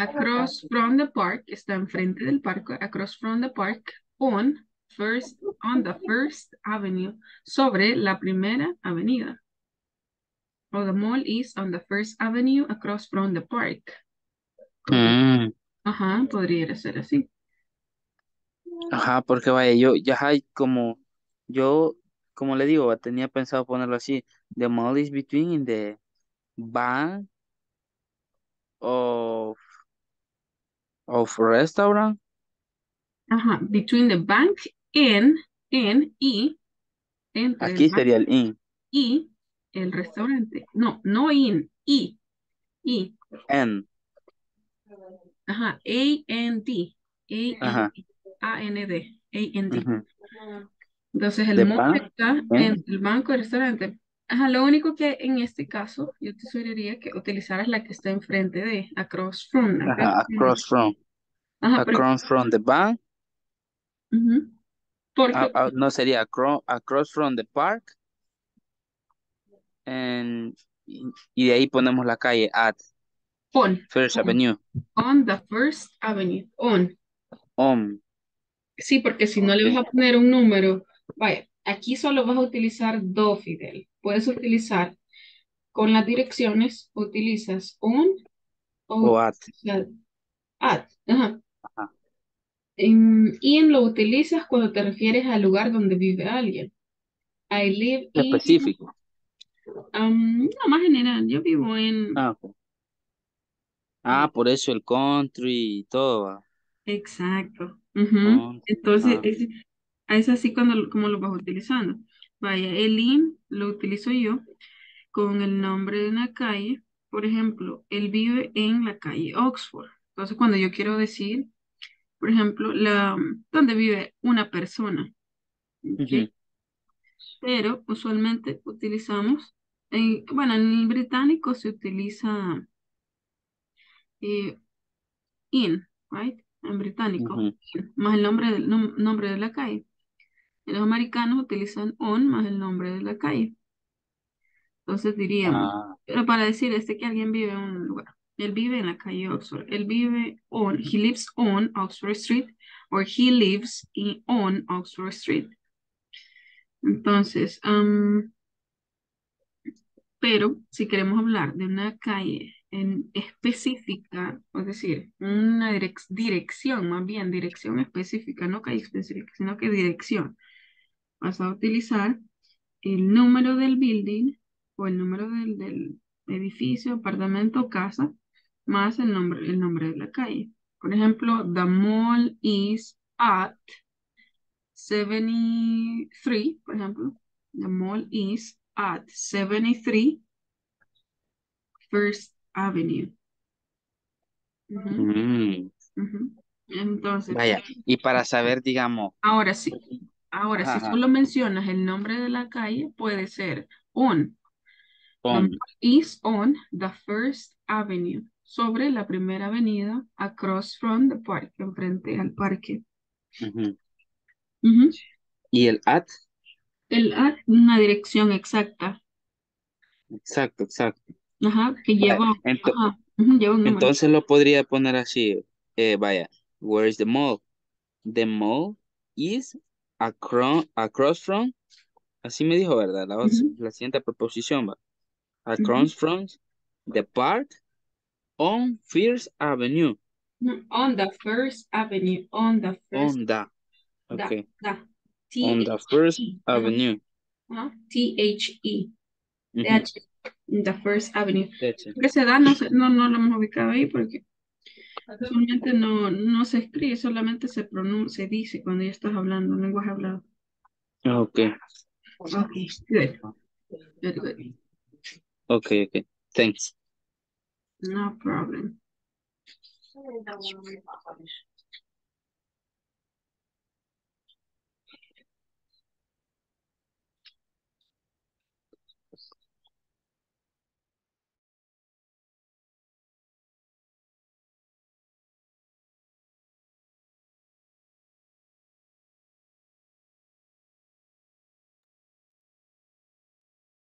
across from the park, está enfrente del parque, across from the park, on first, on the first avenue, sobre la primera avenida. O the mall is on the first avenue, across from the park. Mm. Ajá, podría ser así. Ajá, porque vaya, yo, ya hay como, yo, como le digo, tenía pensado ponerlo así. The mall is between the bank of, of restaurant. Ajá, between the bank and, and, y. Entre aquí sería el in. Y el restaurante. No, no in, y. Y. N. Ajá, A N D. A N D. A N D. A N D. Uh-huh. Entonces el mall está en el banco del restaurante. Ajá, lo único que en este caso yo te sugeriría que utilizaras la que está enfrente de, across from. Ajá, across from. Ajá, across pero... from the bank. Uh-huh. Porque... uh, uh, no sería across, across from the park. And, y de ahí ponemos la calle at. On. First on. Avenue. On the first avenue. On. On. Sí, porque si okay. no le vas a poner un número, vaya, aquí solo vas a utilizar do, Fidel. Puedes utilizar con las direcciones, utilizas on o, o at. At, ajá. Ajá. En, y en lo utilizas cuando te refieres al lugar donde vive alguien. I live in... Específico. Um, no, más general. Yo vivo en... Ah, okay. Ah, por eso el country y todo, ¿va? Exacto. Uh-huh. Country, entonces, ah. es, es así cuando, como lo vas utilizando. Vaya, el in lo utilizo yo con el nombre de una calle. Por ejemplo, él vive en la calle Oxford. Entonces, cuando yo quiero decir, por ejemplo, la, donde vive una persona. Okay. Uh-huh. Pero usualmente utilizamos, en, bueno, en el británico se utiliza eh, in, right? En británico, uh-huh. más el nombre, del, nom, nombre de la calle. Los americanos utilizan on más el nombre de la calle. Entonces diríamos, ah. pero para decir este que alguien vive en un lugar. Él vive en la calle Oxford. Él vive on, he lives on Oxford Street, or he lives in, on Oxford Street. Entonces, um, pero si queremos hablar de una calle en específica, es decir, una direc dirección, más bien dirección específica, no calle específica, sino que dirección, vas a utilizar el número del building o el número del, del edificio, apartamento, casa, más el nombre, el nombre de la calle. Por ejemplo, the mall is at seventy-three, por ejemplo, the mall is at seventy-three First Avenue. Uh-huh. Mm. Uh-huh. Entonces, vaya, y para saber, digamos, ahora sí, ahora ajá, si solo mencionas el nombre de la calle, puede ser on, on. The mall is on the First Avenue, sobre la primera avenida, across from the park, enfrente al parque. Uh-huh. Uh-huh. ¿Y el at? El at, una dirección exacta. Exacto, exacto. Ajá, que lleva. Ento ajá, uh-huh, lleva un entonces lo podría poner así, eh, vaya, where is the mall? The mall is across, across from, así me dijo, ¿verdad? La, uh-huh. la siguiente preposición va. Across uh-huh. from the park on First Avenue. On the First Avenue, on the First. On the. Okay. Da, da. On the First uh-huh. Avenue. Uh-huh. T H E. Uh-huh. The First Avenue. Porque se da, no, se, no, no lo hemos ubicado ahí porque solamente no, no se escribe, solamente se pronuncia, se dice cuando ya estás hablando, lenguaje hablado. Ok. Ok, good. Good, good. Ok, ok. Thanks. No problem.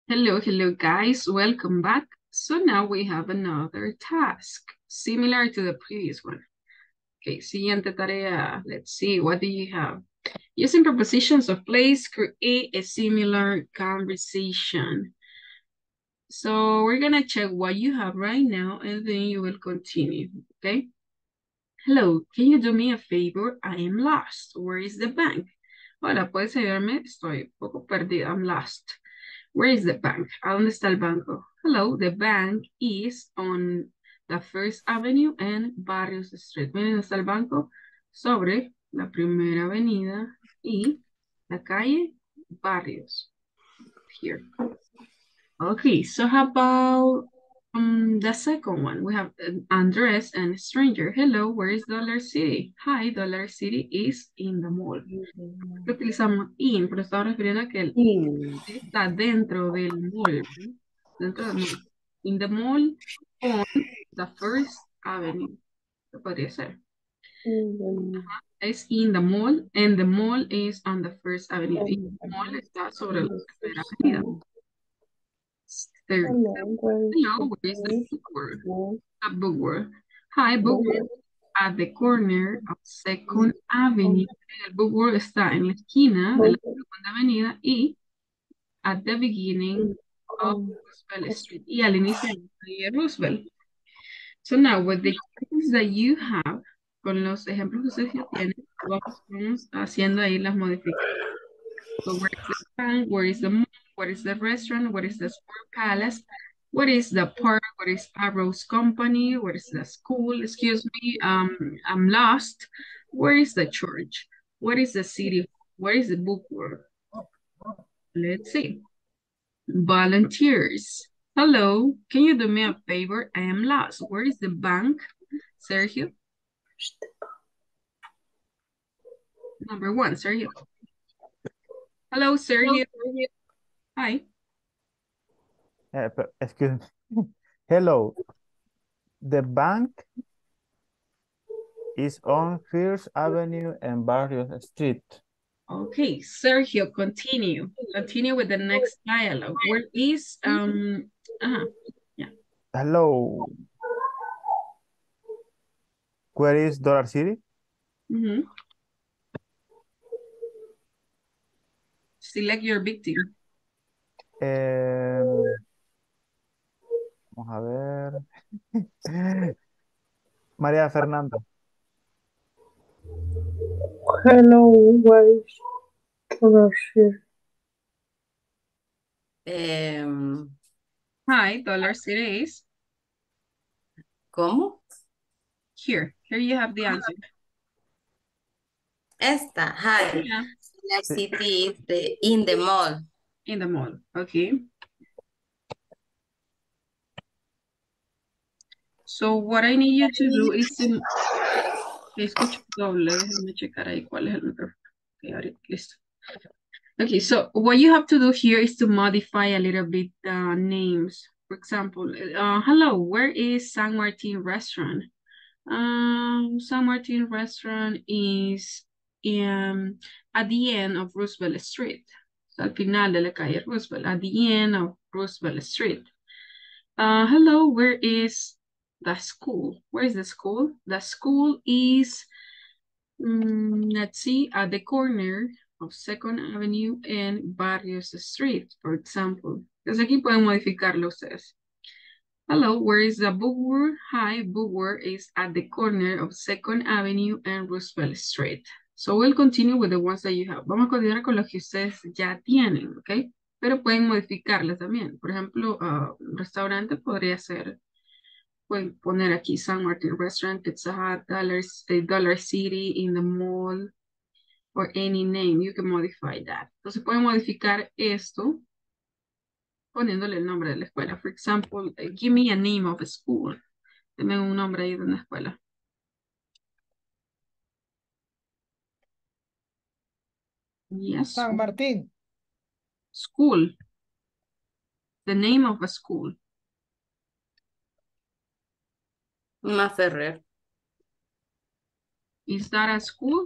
Hello, hello guys, welcome back. So now we have another task, similar to the previous one. Okay, siguiente tarea, let's see, what do you have? Using prepositions of place, create a similar conversation. So we're gonna check what you have right now and then you will continue, okay? Hello, can you do me a favor? I am lost, where is the bank? Hola, ¿puedes ayudarme? Estoy un poco perdida, I'm lost. Where is the bank? ¿A dónde está el banco? Hello, the bank is on the First Avenue and Barrios Street. Miren, está el banco sobre la primera avenida y la calle Barrios. Here. Okay, so how about um, the second one? We have Andres and Stranger. Hello, where is Dollar City? Hi, Dollar City is in the mall. Utilizamos in, pero estamos refiriendo a que el in está dentro del mall. Dentro del mall. In the mall on the First Avenue. Eso podría ser. Uh-huh. Es in the mall, and the mall is on the First Avenue. Y el mall está sobre la primera avenida. There. Hello, where is the bookworm? A bookworm. Hi, bookworm. At the corner of Second Avenue. El bookworm está en la esquina de la Segunda Avenida y at the beginning of Roosevelt Street. Y al inicio de Roosevelt. So now, with the examples that you have, con los ejemplos que ustedes ya tienen, vamos haciendo ahí las modificaciones. So where is the bank? Where is the mall? Where is the restaurant? Where is the sport palace? What is the park? What is Arrow's company? What is the school? Excuse me, um, I'm lost. Where is the church? What is the city? Where is the bookworm? Let's see. Volunteers. Hello, can you do me a favor? I am lost. Where is the bank, Sergio? Number one, Sergio. Hello, Sergio. Hello. Hi. Uh, excuse me. Hello. The bank is on First Avenue and Barrios Street. Okay, Sergio, continue. Continue with the next dialogue. Where is um? Uh-huh. Yeah. Hello. Where is Dollar City? Mm-hmm. Select your victim. Um, vamos a ver. Maria Fernanda. Hello, where is Dollar City? Um, Hi, Dollar City is. ¿Cómo? Here, here you have the answer. Esta, hi. Yeah. Dollar City is the, in the mall. In the mall, okay. So what I need you to do is in... Escucho doble, déjame checar ahí cuál es el micrófono. Okay, ahorita, listo. Okay, so what you have to do here is to modify a little bit the uh, names. For example, uh, hello, where is San Martin restaurant? Um, San Martin restaurant is in, at the end of Roosevelt Street. So, al final de la calle Roosevelt, at the end of Roosevelt Street. Uh, hello, where is the school? Where is the school? The school is, um, let's see, at the corner of Second Avenue and Barrios Street, for example. Entonces aquí pueden modificarlo ustedes. Hello, where is the bookworm? Hi, bookworm is at the corner of Second Avenue and Roosevelt Street. So we'll continue with the ones that you have. Vamos a continuar con los que ustedes ya tienen, ¿ok? Pero pueden modificarlas también. Por ejemplo, uh, un restaurante podría ser... Pueden poner aquí San Martin Restaurant, Pizza Hut, Dollars, Dollar City, in the mall, or any name. You can modify that. Entonces pueden modificar esto poniéndole el nombre de la escuela. For example, give me a name of a school. Deme un nombre ahí de una escuela. Yes. San Martín. School. The name of a school. Maferrer. Is that a school?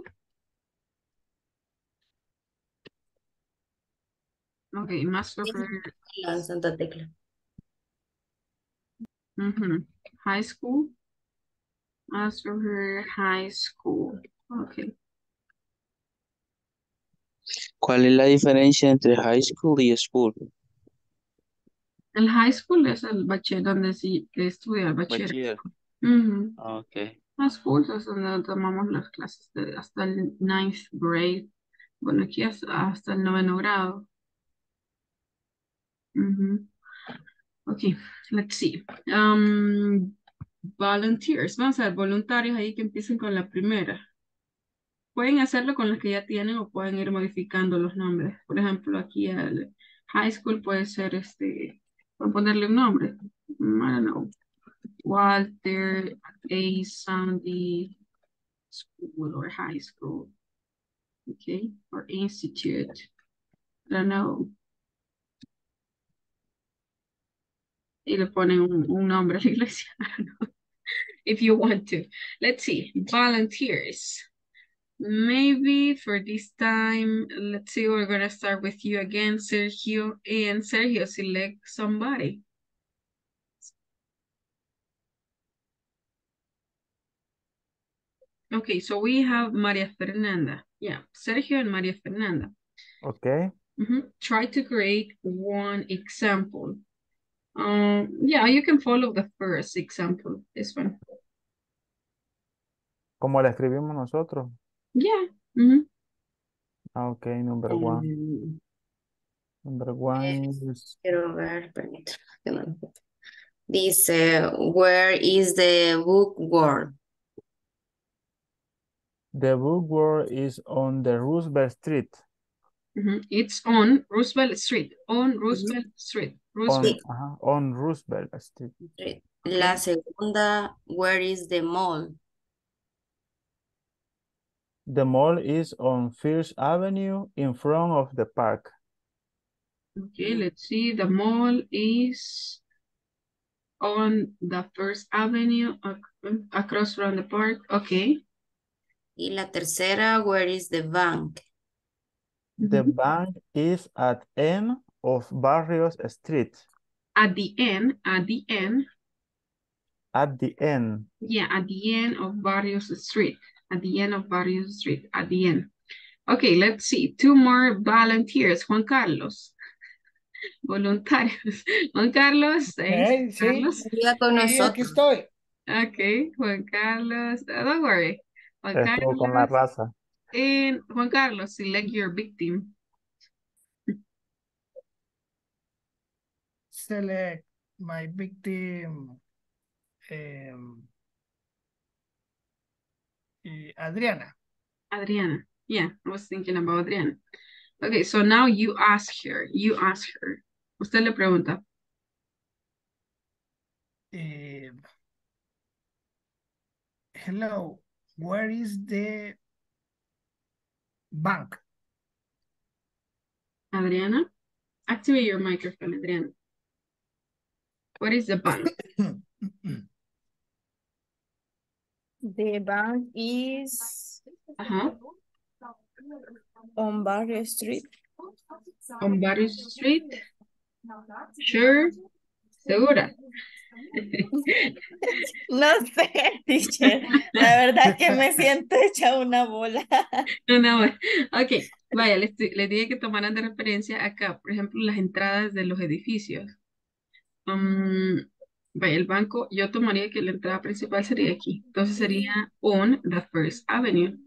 Okay, Maferrer. Santa Tecla. Mm-hmm. High school. Maferrer High School. Okay. ¿Cuál es la diferencia entre high school y school? El high school es el bachiller, donde sí estudia el bachiller. Mm-hmm. Okay. Las cursos donde tomamos las clases de hasta el ninth grade. Bueno, aquí hasta, hasta el noveno grado. Mm-hmm. Okay, let's see. Um, volunteers. Vamos a ver, voluntarios ahí que empiecen con la primera. Pueden hacerlo con las que ya tienen o pueden ir modificando los nombres. Por ejemplo, aquí el high school puede ser este, voy a ponerle un nombre. I don't know. Walter A. Sandy School or High School, okay, or Institute, I don't know. Y le ponen un, un nombre a la iglesia, I don't know, if you want to. Let's see, volunteers. Maybe for this time, let's see, we're going to start with you again, Sergio. And Sergio, select somebody. Okay, so we have Maria Fernanda. Yeah, Sergio and Maria Fernanda. Okay. Mm-hmm. Try to create one example. Um, yeah, you can follow the first example, this one. ¿Cómo la escribimos nosotros? Yeah. Mm-hmm. Okay, number um, one. Number one. Quiero ver, permítame. This, uh, where is the bookworm? The bookworm is on the Roosevelt Street. Mm-hmm. It's on Roosevelt Street. On Roosevelt Street. Roosevelt. On, uh-huh, on Roosevelt Street. La segunda, where is the mall? The mall is on First Avenue in front of the park. Okay, let's see. The mall is on the First Avenue ac across from the park. Okay. Y la tercera, where is the bank? The mm-hmm. bank is at end of Barrios Street. At the end, at the end. At the end. Yeah, at the end of Barrios Street. At the end of Barrio Street, at the end. Okay, let's see. Two more volunteers. Juan Carlos. Voluntarios. Juan Carlos. Hey, sí. Carlos. Con hey, aquí estoy. Okay, Juan Carlos. Don't worry. Juan estoy Carlos. Con la raza. And Juan Carlos, select your victim. Select my victim. Um, Adriana. Adriana. Yeah, I was thinking about Adriana. Okay, so now you ask her. You ask her. Usted le pregunta. Uh, hello, where is the bank? Adriana, activate your microphone, Adriana. What is the bank? The bank is uh-huh. on Barrio Street. On Barrio Street? Sure. Segura. No sé, teacher. La verdad que me siento hecha una bola. Una bola. Ok, vaya, les, les dije que tomaran de referencia acá, por ejemplo, las entradas de los edificios. Um, El banco, yo tomaría que la entrada principal sería aquí. Entonces sería on the First Avenue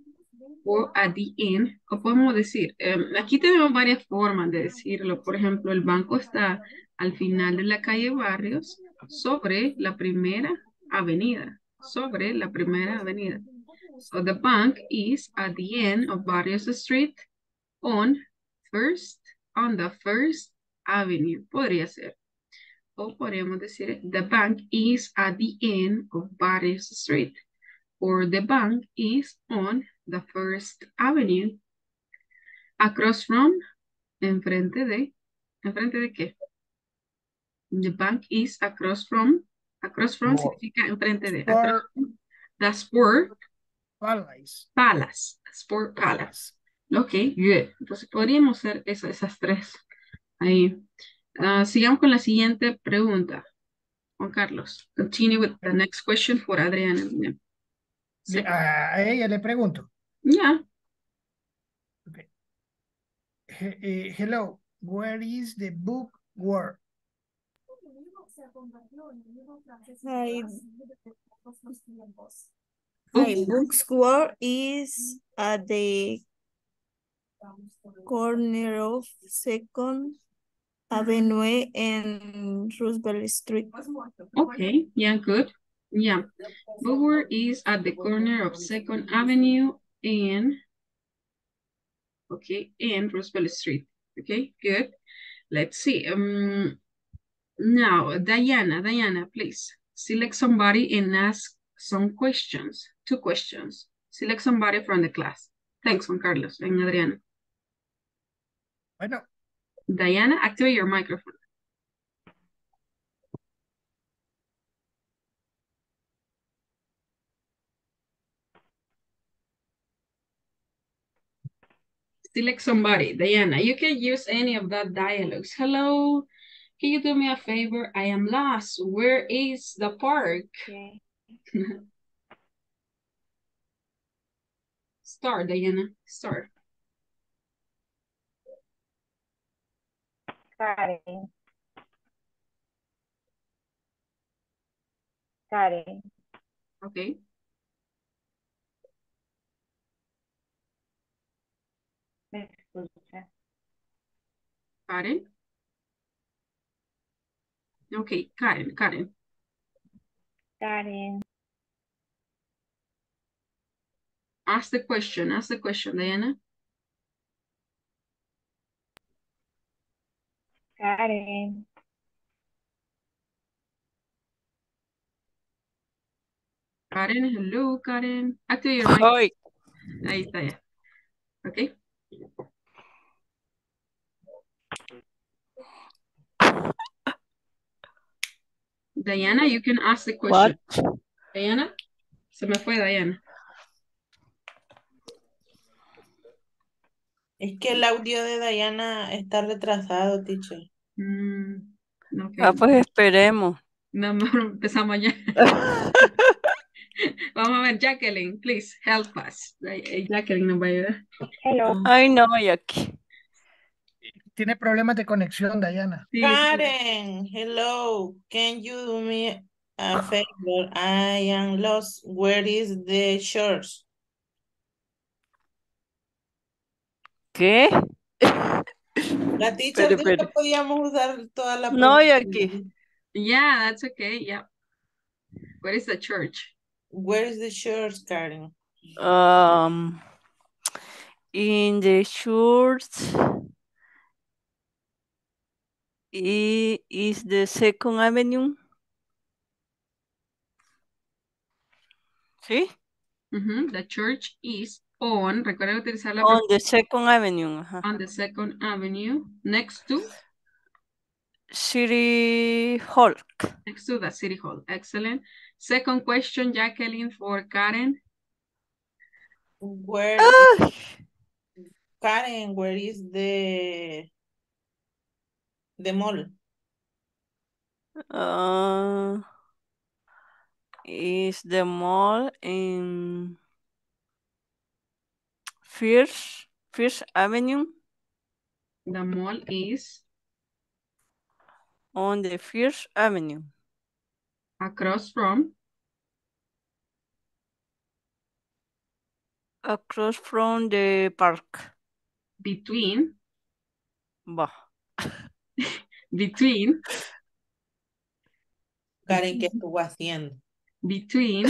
o at the end. O podemos decir, eh, aquí tenemos varias formas de decirlo. Por ejemplo, el banco está al final de la calle Barrios sobre la primera avenida. Sobre la primera avenida. So the bank is at the end of Barrios Street on first, on the First Avenue. Podría ser. O podríamos decir, the bank is at the end of Barrios Street. Or the bank is on the First Avenue. Across from, enfrente de, enfrente de qué? The bank is across from, across from oh. significa enfrente de. Across, the Sport Palace. Palace. Sport Palace. Ok, good. Entonces podríamos hacer eso, esas tres. Ahí. Uh, sigamos con la siguiente pregunta. Juan Carlos, continue with the next question for Adriana. Sí. A ella le pregunto. Yeah. Okay. He, uh, hello, where is the book world? Hi. Hi, book's world is at the corner of second Avenue and Roosevelt Street. Okay, yeah, good. Yeah. Bookworm is at the corner of Second Avenue and okay, and Roosevelt Street. Okay, good. Let's see. Um now Diana, Diana, please select somebody and ask some questions. Two questions. Select somebody from the class. Thanks, Juan Carlos and Adriana. Bueno. Diana, activate your microphone. Select somebody. Diana, you can use any of that dialogues. Hello, can you do me a favor? I am lost. Where is the park? Okay. Start, Diana. Start. Karen. Karen. Okay. ¿Me escucha? Karen. Okay, Karen, Karen. Karen. Ask the question. Ask the question, Diana. Karen. Karen, hello, Karen. Active your mic. Hoy. Ahí está ya. Ok. Diana, you can ask the question. What? Diana? Se me fue Diana. Es que el audio de Diana está retrasado, teacher. Mm, okay. Ah, pues esperemos. No, no, empezamos ya. Vamos a ver, Jacqueline, please help us. Jacqueline nos va a ayudar. Hello. Ay, no, Jackie. Tiene problemas de conexión, Diana. Sí, Karen, sí. Hello. Can you do me a favor? I am lost. Where is the church? ¿Qué? La teacher pero, pero. No podíamos usar toda la... No, Jackie. Yeah, that's okay, yeah. Where is the church? Where is the church, Karen? Um, in the church, it is the second avenue. ¿Sí? Mm-hmm. The church is on, recuerda utilizar la... On the second avenue. Uh-huh. On the second avenue, next to... City Hall. Next to the City Hall. Excellent. Second question, Jacqueline, for Karen. Where ah! Karen, where is the the mall? Uh, is the mall in First First Avenue? The mall is on the First Avenue. Across from? Across from the park. Between? Bah. Between? Karen, ¿qué estuvo haciendo? Between.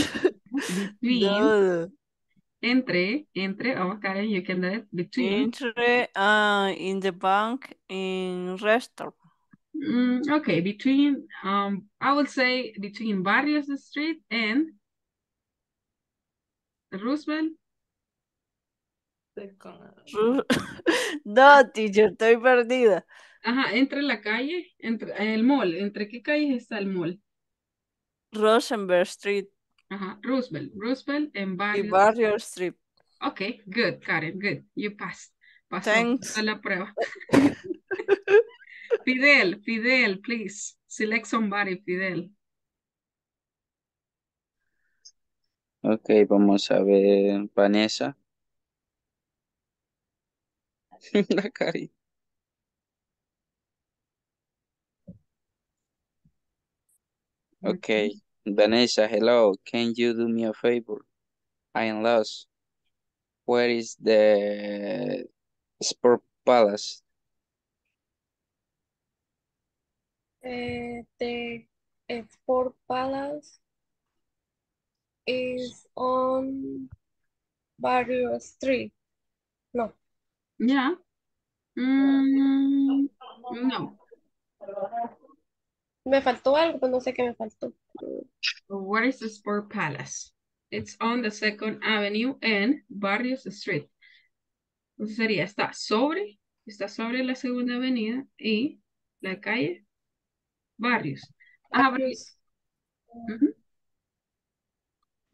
Between. No. Entre, entre, oh, Karen, you can do it. Between. Entre, uh, in the bank, in restaurant. Mm, okay, between, um, I would say between Barrios Street and Roosevelt. No, teacher, estoy perdida. Ajá, entre la calle, entre el mall. ¿Entre qué calles está el mall? Rosenberg Street. Ajá, Roosevelt, Roosevelt and Barrios. Y Barrios Street. Okay, good, Karen, good. You passed. Pasó a la prueba. Fidel, Fidel, please. Select somebody, Fidel. Ok, vamos a ver, Vanessa. La cari. Ok, Vanessa, hello. Can you do me a favor? I am lost. Where is the Sport Palace? Uh, the Sport Palace is on Barrio Street. No. Yeah. Mm, no. Me faltó algo, pero no sé qué me faltó. Where is the Sport Palace? It's on the second Avenue and Barrios Street. Entonces sería, está sobre, está sobre la segunda avenida y la calle. Barrios. Ah, Barrios. Mm-hmm.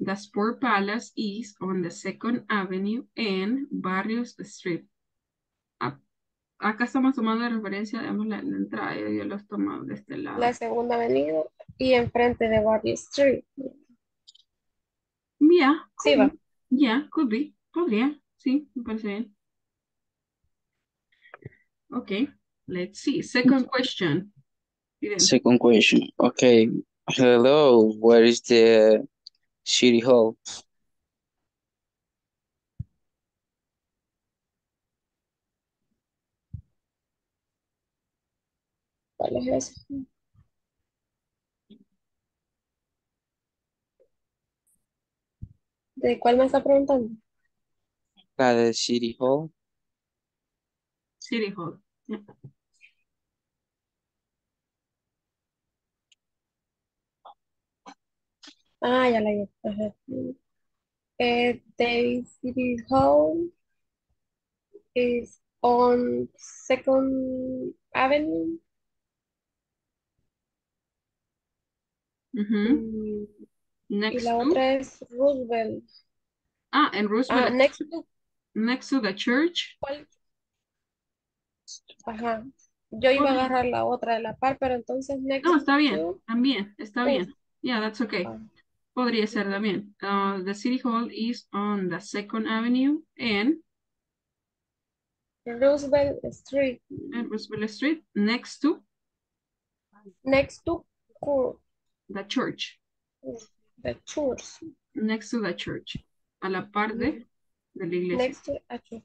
The Sport Palace is on the second Avenue and Barrios Street. Ah, acá estamos tomando de referencia, digamos, la, la entrada, yo los tomo de este lado. La segunda avenida y enfrente de Barrios Street. Yeah. Sí, va. Yeah, could be. Podría. Sí, me parece bien. Okay, let's see. Second question. Second question. Okay. Hello. Where is the City Hall? ¿De cuál me está preguntando? La de City Hall. City Hall. Yeah. Ah, ya la vi. Uh, David City Hall is on Second Avenue. Mm-hmm. Mm. Next y la to? Otra es Roosevelt. Ah, en Roosevelt. Ah, next to. Next to the church. ¿Cuál? Ajá. Yo iba oh. a agarrar la otra de la par, pero entonces next. No, está bien, to... también, está yes. bien. Yeah, that's okay. Ah. Podría ser también. Uh, the City Hall is on the Second Avenue and Roosevelt Street. And Roosevelt Street, next to? Next to the church. The church. Next to the church. A la par de, de la iglesia. Next to a church.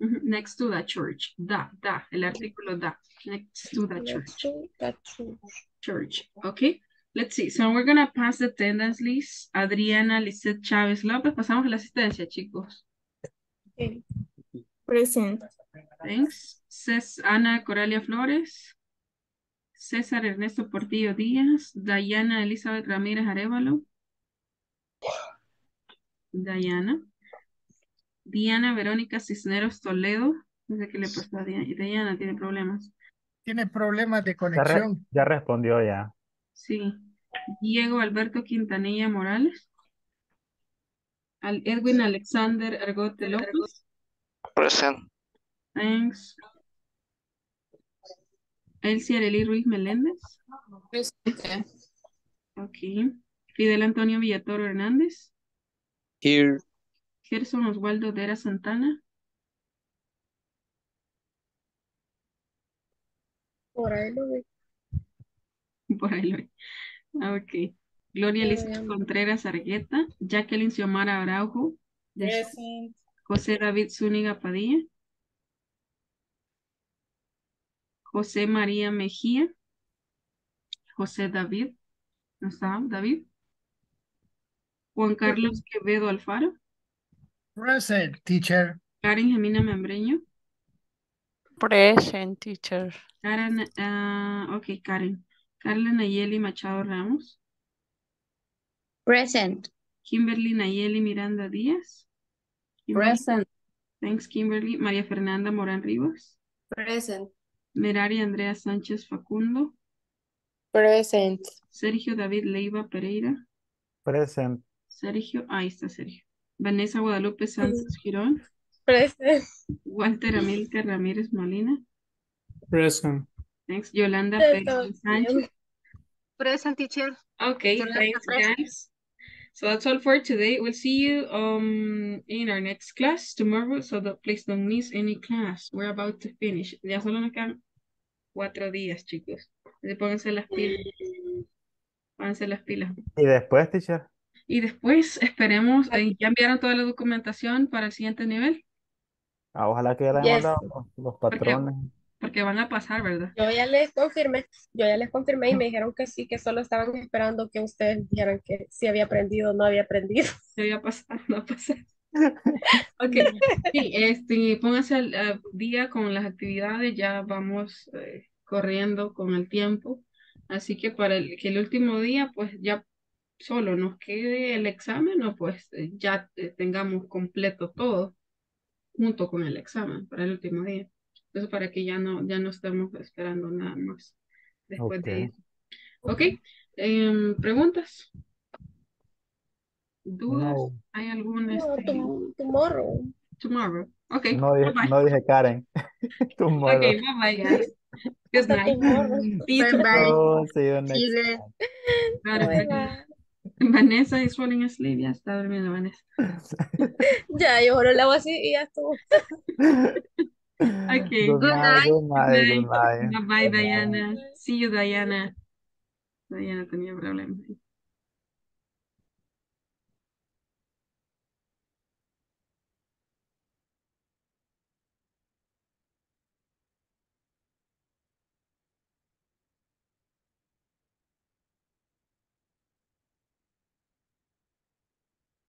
Next to the church. Da, da, el artículo da. Next to the church. Next to the church. Church, okay. Let's see. So we're going to pass the attendance list. Adriana, Lizette Chávez López. Pasamos a la asistencia, chicos. Okay. Present. Thanks. César, Ana Coralia Flores. César Ernesto Portillo Díaz. Dayana Elizabeth Ramírez Arevalo. Dayana. Diana Verónica Cisneros Toledo. No sé qué le pasó a Diana. Diana tiene problemas. Tiene problemas de conexión. Ya, re ya respondió ya. Sí. Diego Alberto Quintanilla Morales. Al Edwin Alexander Argote López. Present. Thanks. El Cierelli Ruiz Meléndez. Presente. Ok. Fidel Antonio Villatoro Hernández. Here. Gerson Oswaldo Dera Santana. Por ahí lo veo. Por ahí lo veo. Ok. Gloria Alicia Contreras Argueta. Jacqueline Xiomara Araujo. Present. José David Zuniga Padilla. José María Mejía. José David. ¿No está David? Juan Carlos Quevedo Alfaro. Present, teacher. Karen Gemina Membreño. Present, teacher. Karen, uh, ok, Karen. Carla Nayeli Machado Ramos. Present. Kimberly Nayeli Miranda Díaz. Kimberly. Present. Thanks, Kimberly. Maria Fernanda Morán Rivas. Present. Merari Andrea Sánchez Facundo. Present. Sergio David Leiva Pereira. Present. Sergio, ahí está Sergio. Vanessa Guadalupe Santos Girón. Present. Walter Amilcar Ramírez Molina. Present. Thanks. Yolanda Pérez Sánchez. Present, teacher. Okay, Yolanda, thanks, present. Guys. So that's all for today. We'll see you um in our next class tomorrow. So that please don't miss any class. We're about to finish. Ya solo nos quedan cuatro días, chicos. Pónganse las pilas. Pónganse las pilas. Y después, teacher. Y después esperemos. Eh, ¿Ya enviaron toda la documentación para el siguiente nivel? Ah, ojalá que ya la hayan mandado los patrones. Porque van a pasar, ¿verdad? Yo ya les confirmé, yo ya les confirmé y me dijeron que sí, que solo estaban esperando que ustedes dijeran que si había aprendido o no había aprendido. Se había pasado, no ha pasado. Ok, sí, este, pónganse al, al día con las actividades, ya vamos eh, corriendo con el tiempo. Así que para el, que el último día, pues ya solo nos quede el examen o pues eh, ya eh, tengamos completo todo junto con el examen para el último día. Entonces, para que ya no, ya no estemos esperando nada más después okay. de eso. Ok, eh, ¿preguntas? ¿Dudas? No. ¿Hay alguna? No, este... tomorrow. Tomorrow, ok. No, bye -bye. No dije Karen. Tomorrow. Ok, bye bye, guys. Good night. Bye bye. Oh, see you next time. Bye -bye. Vanessa is falling asleep. Ya está durmiendo, Vanessa. Ya, yo ahora la hago así y ya estuvo. Okay. Good night. Good night. Good night. Bye bye, Diana. See you, Diana. Diana tenía problemas.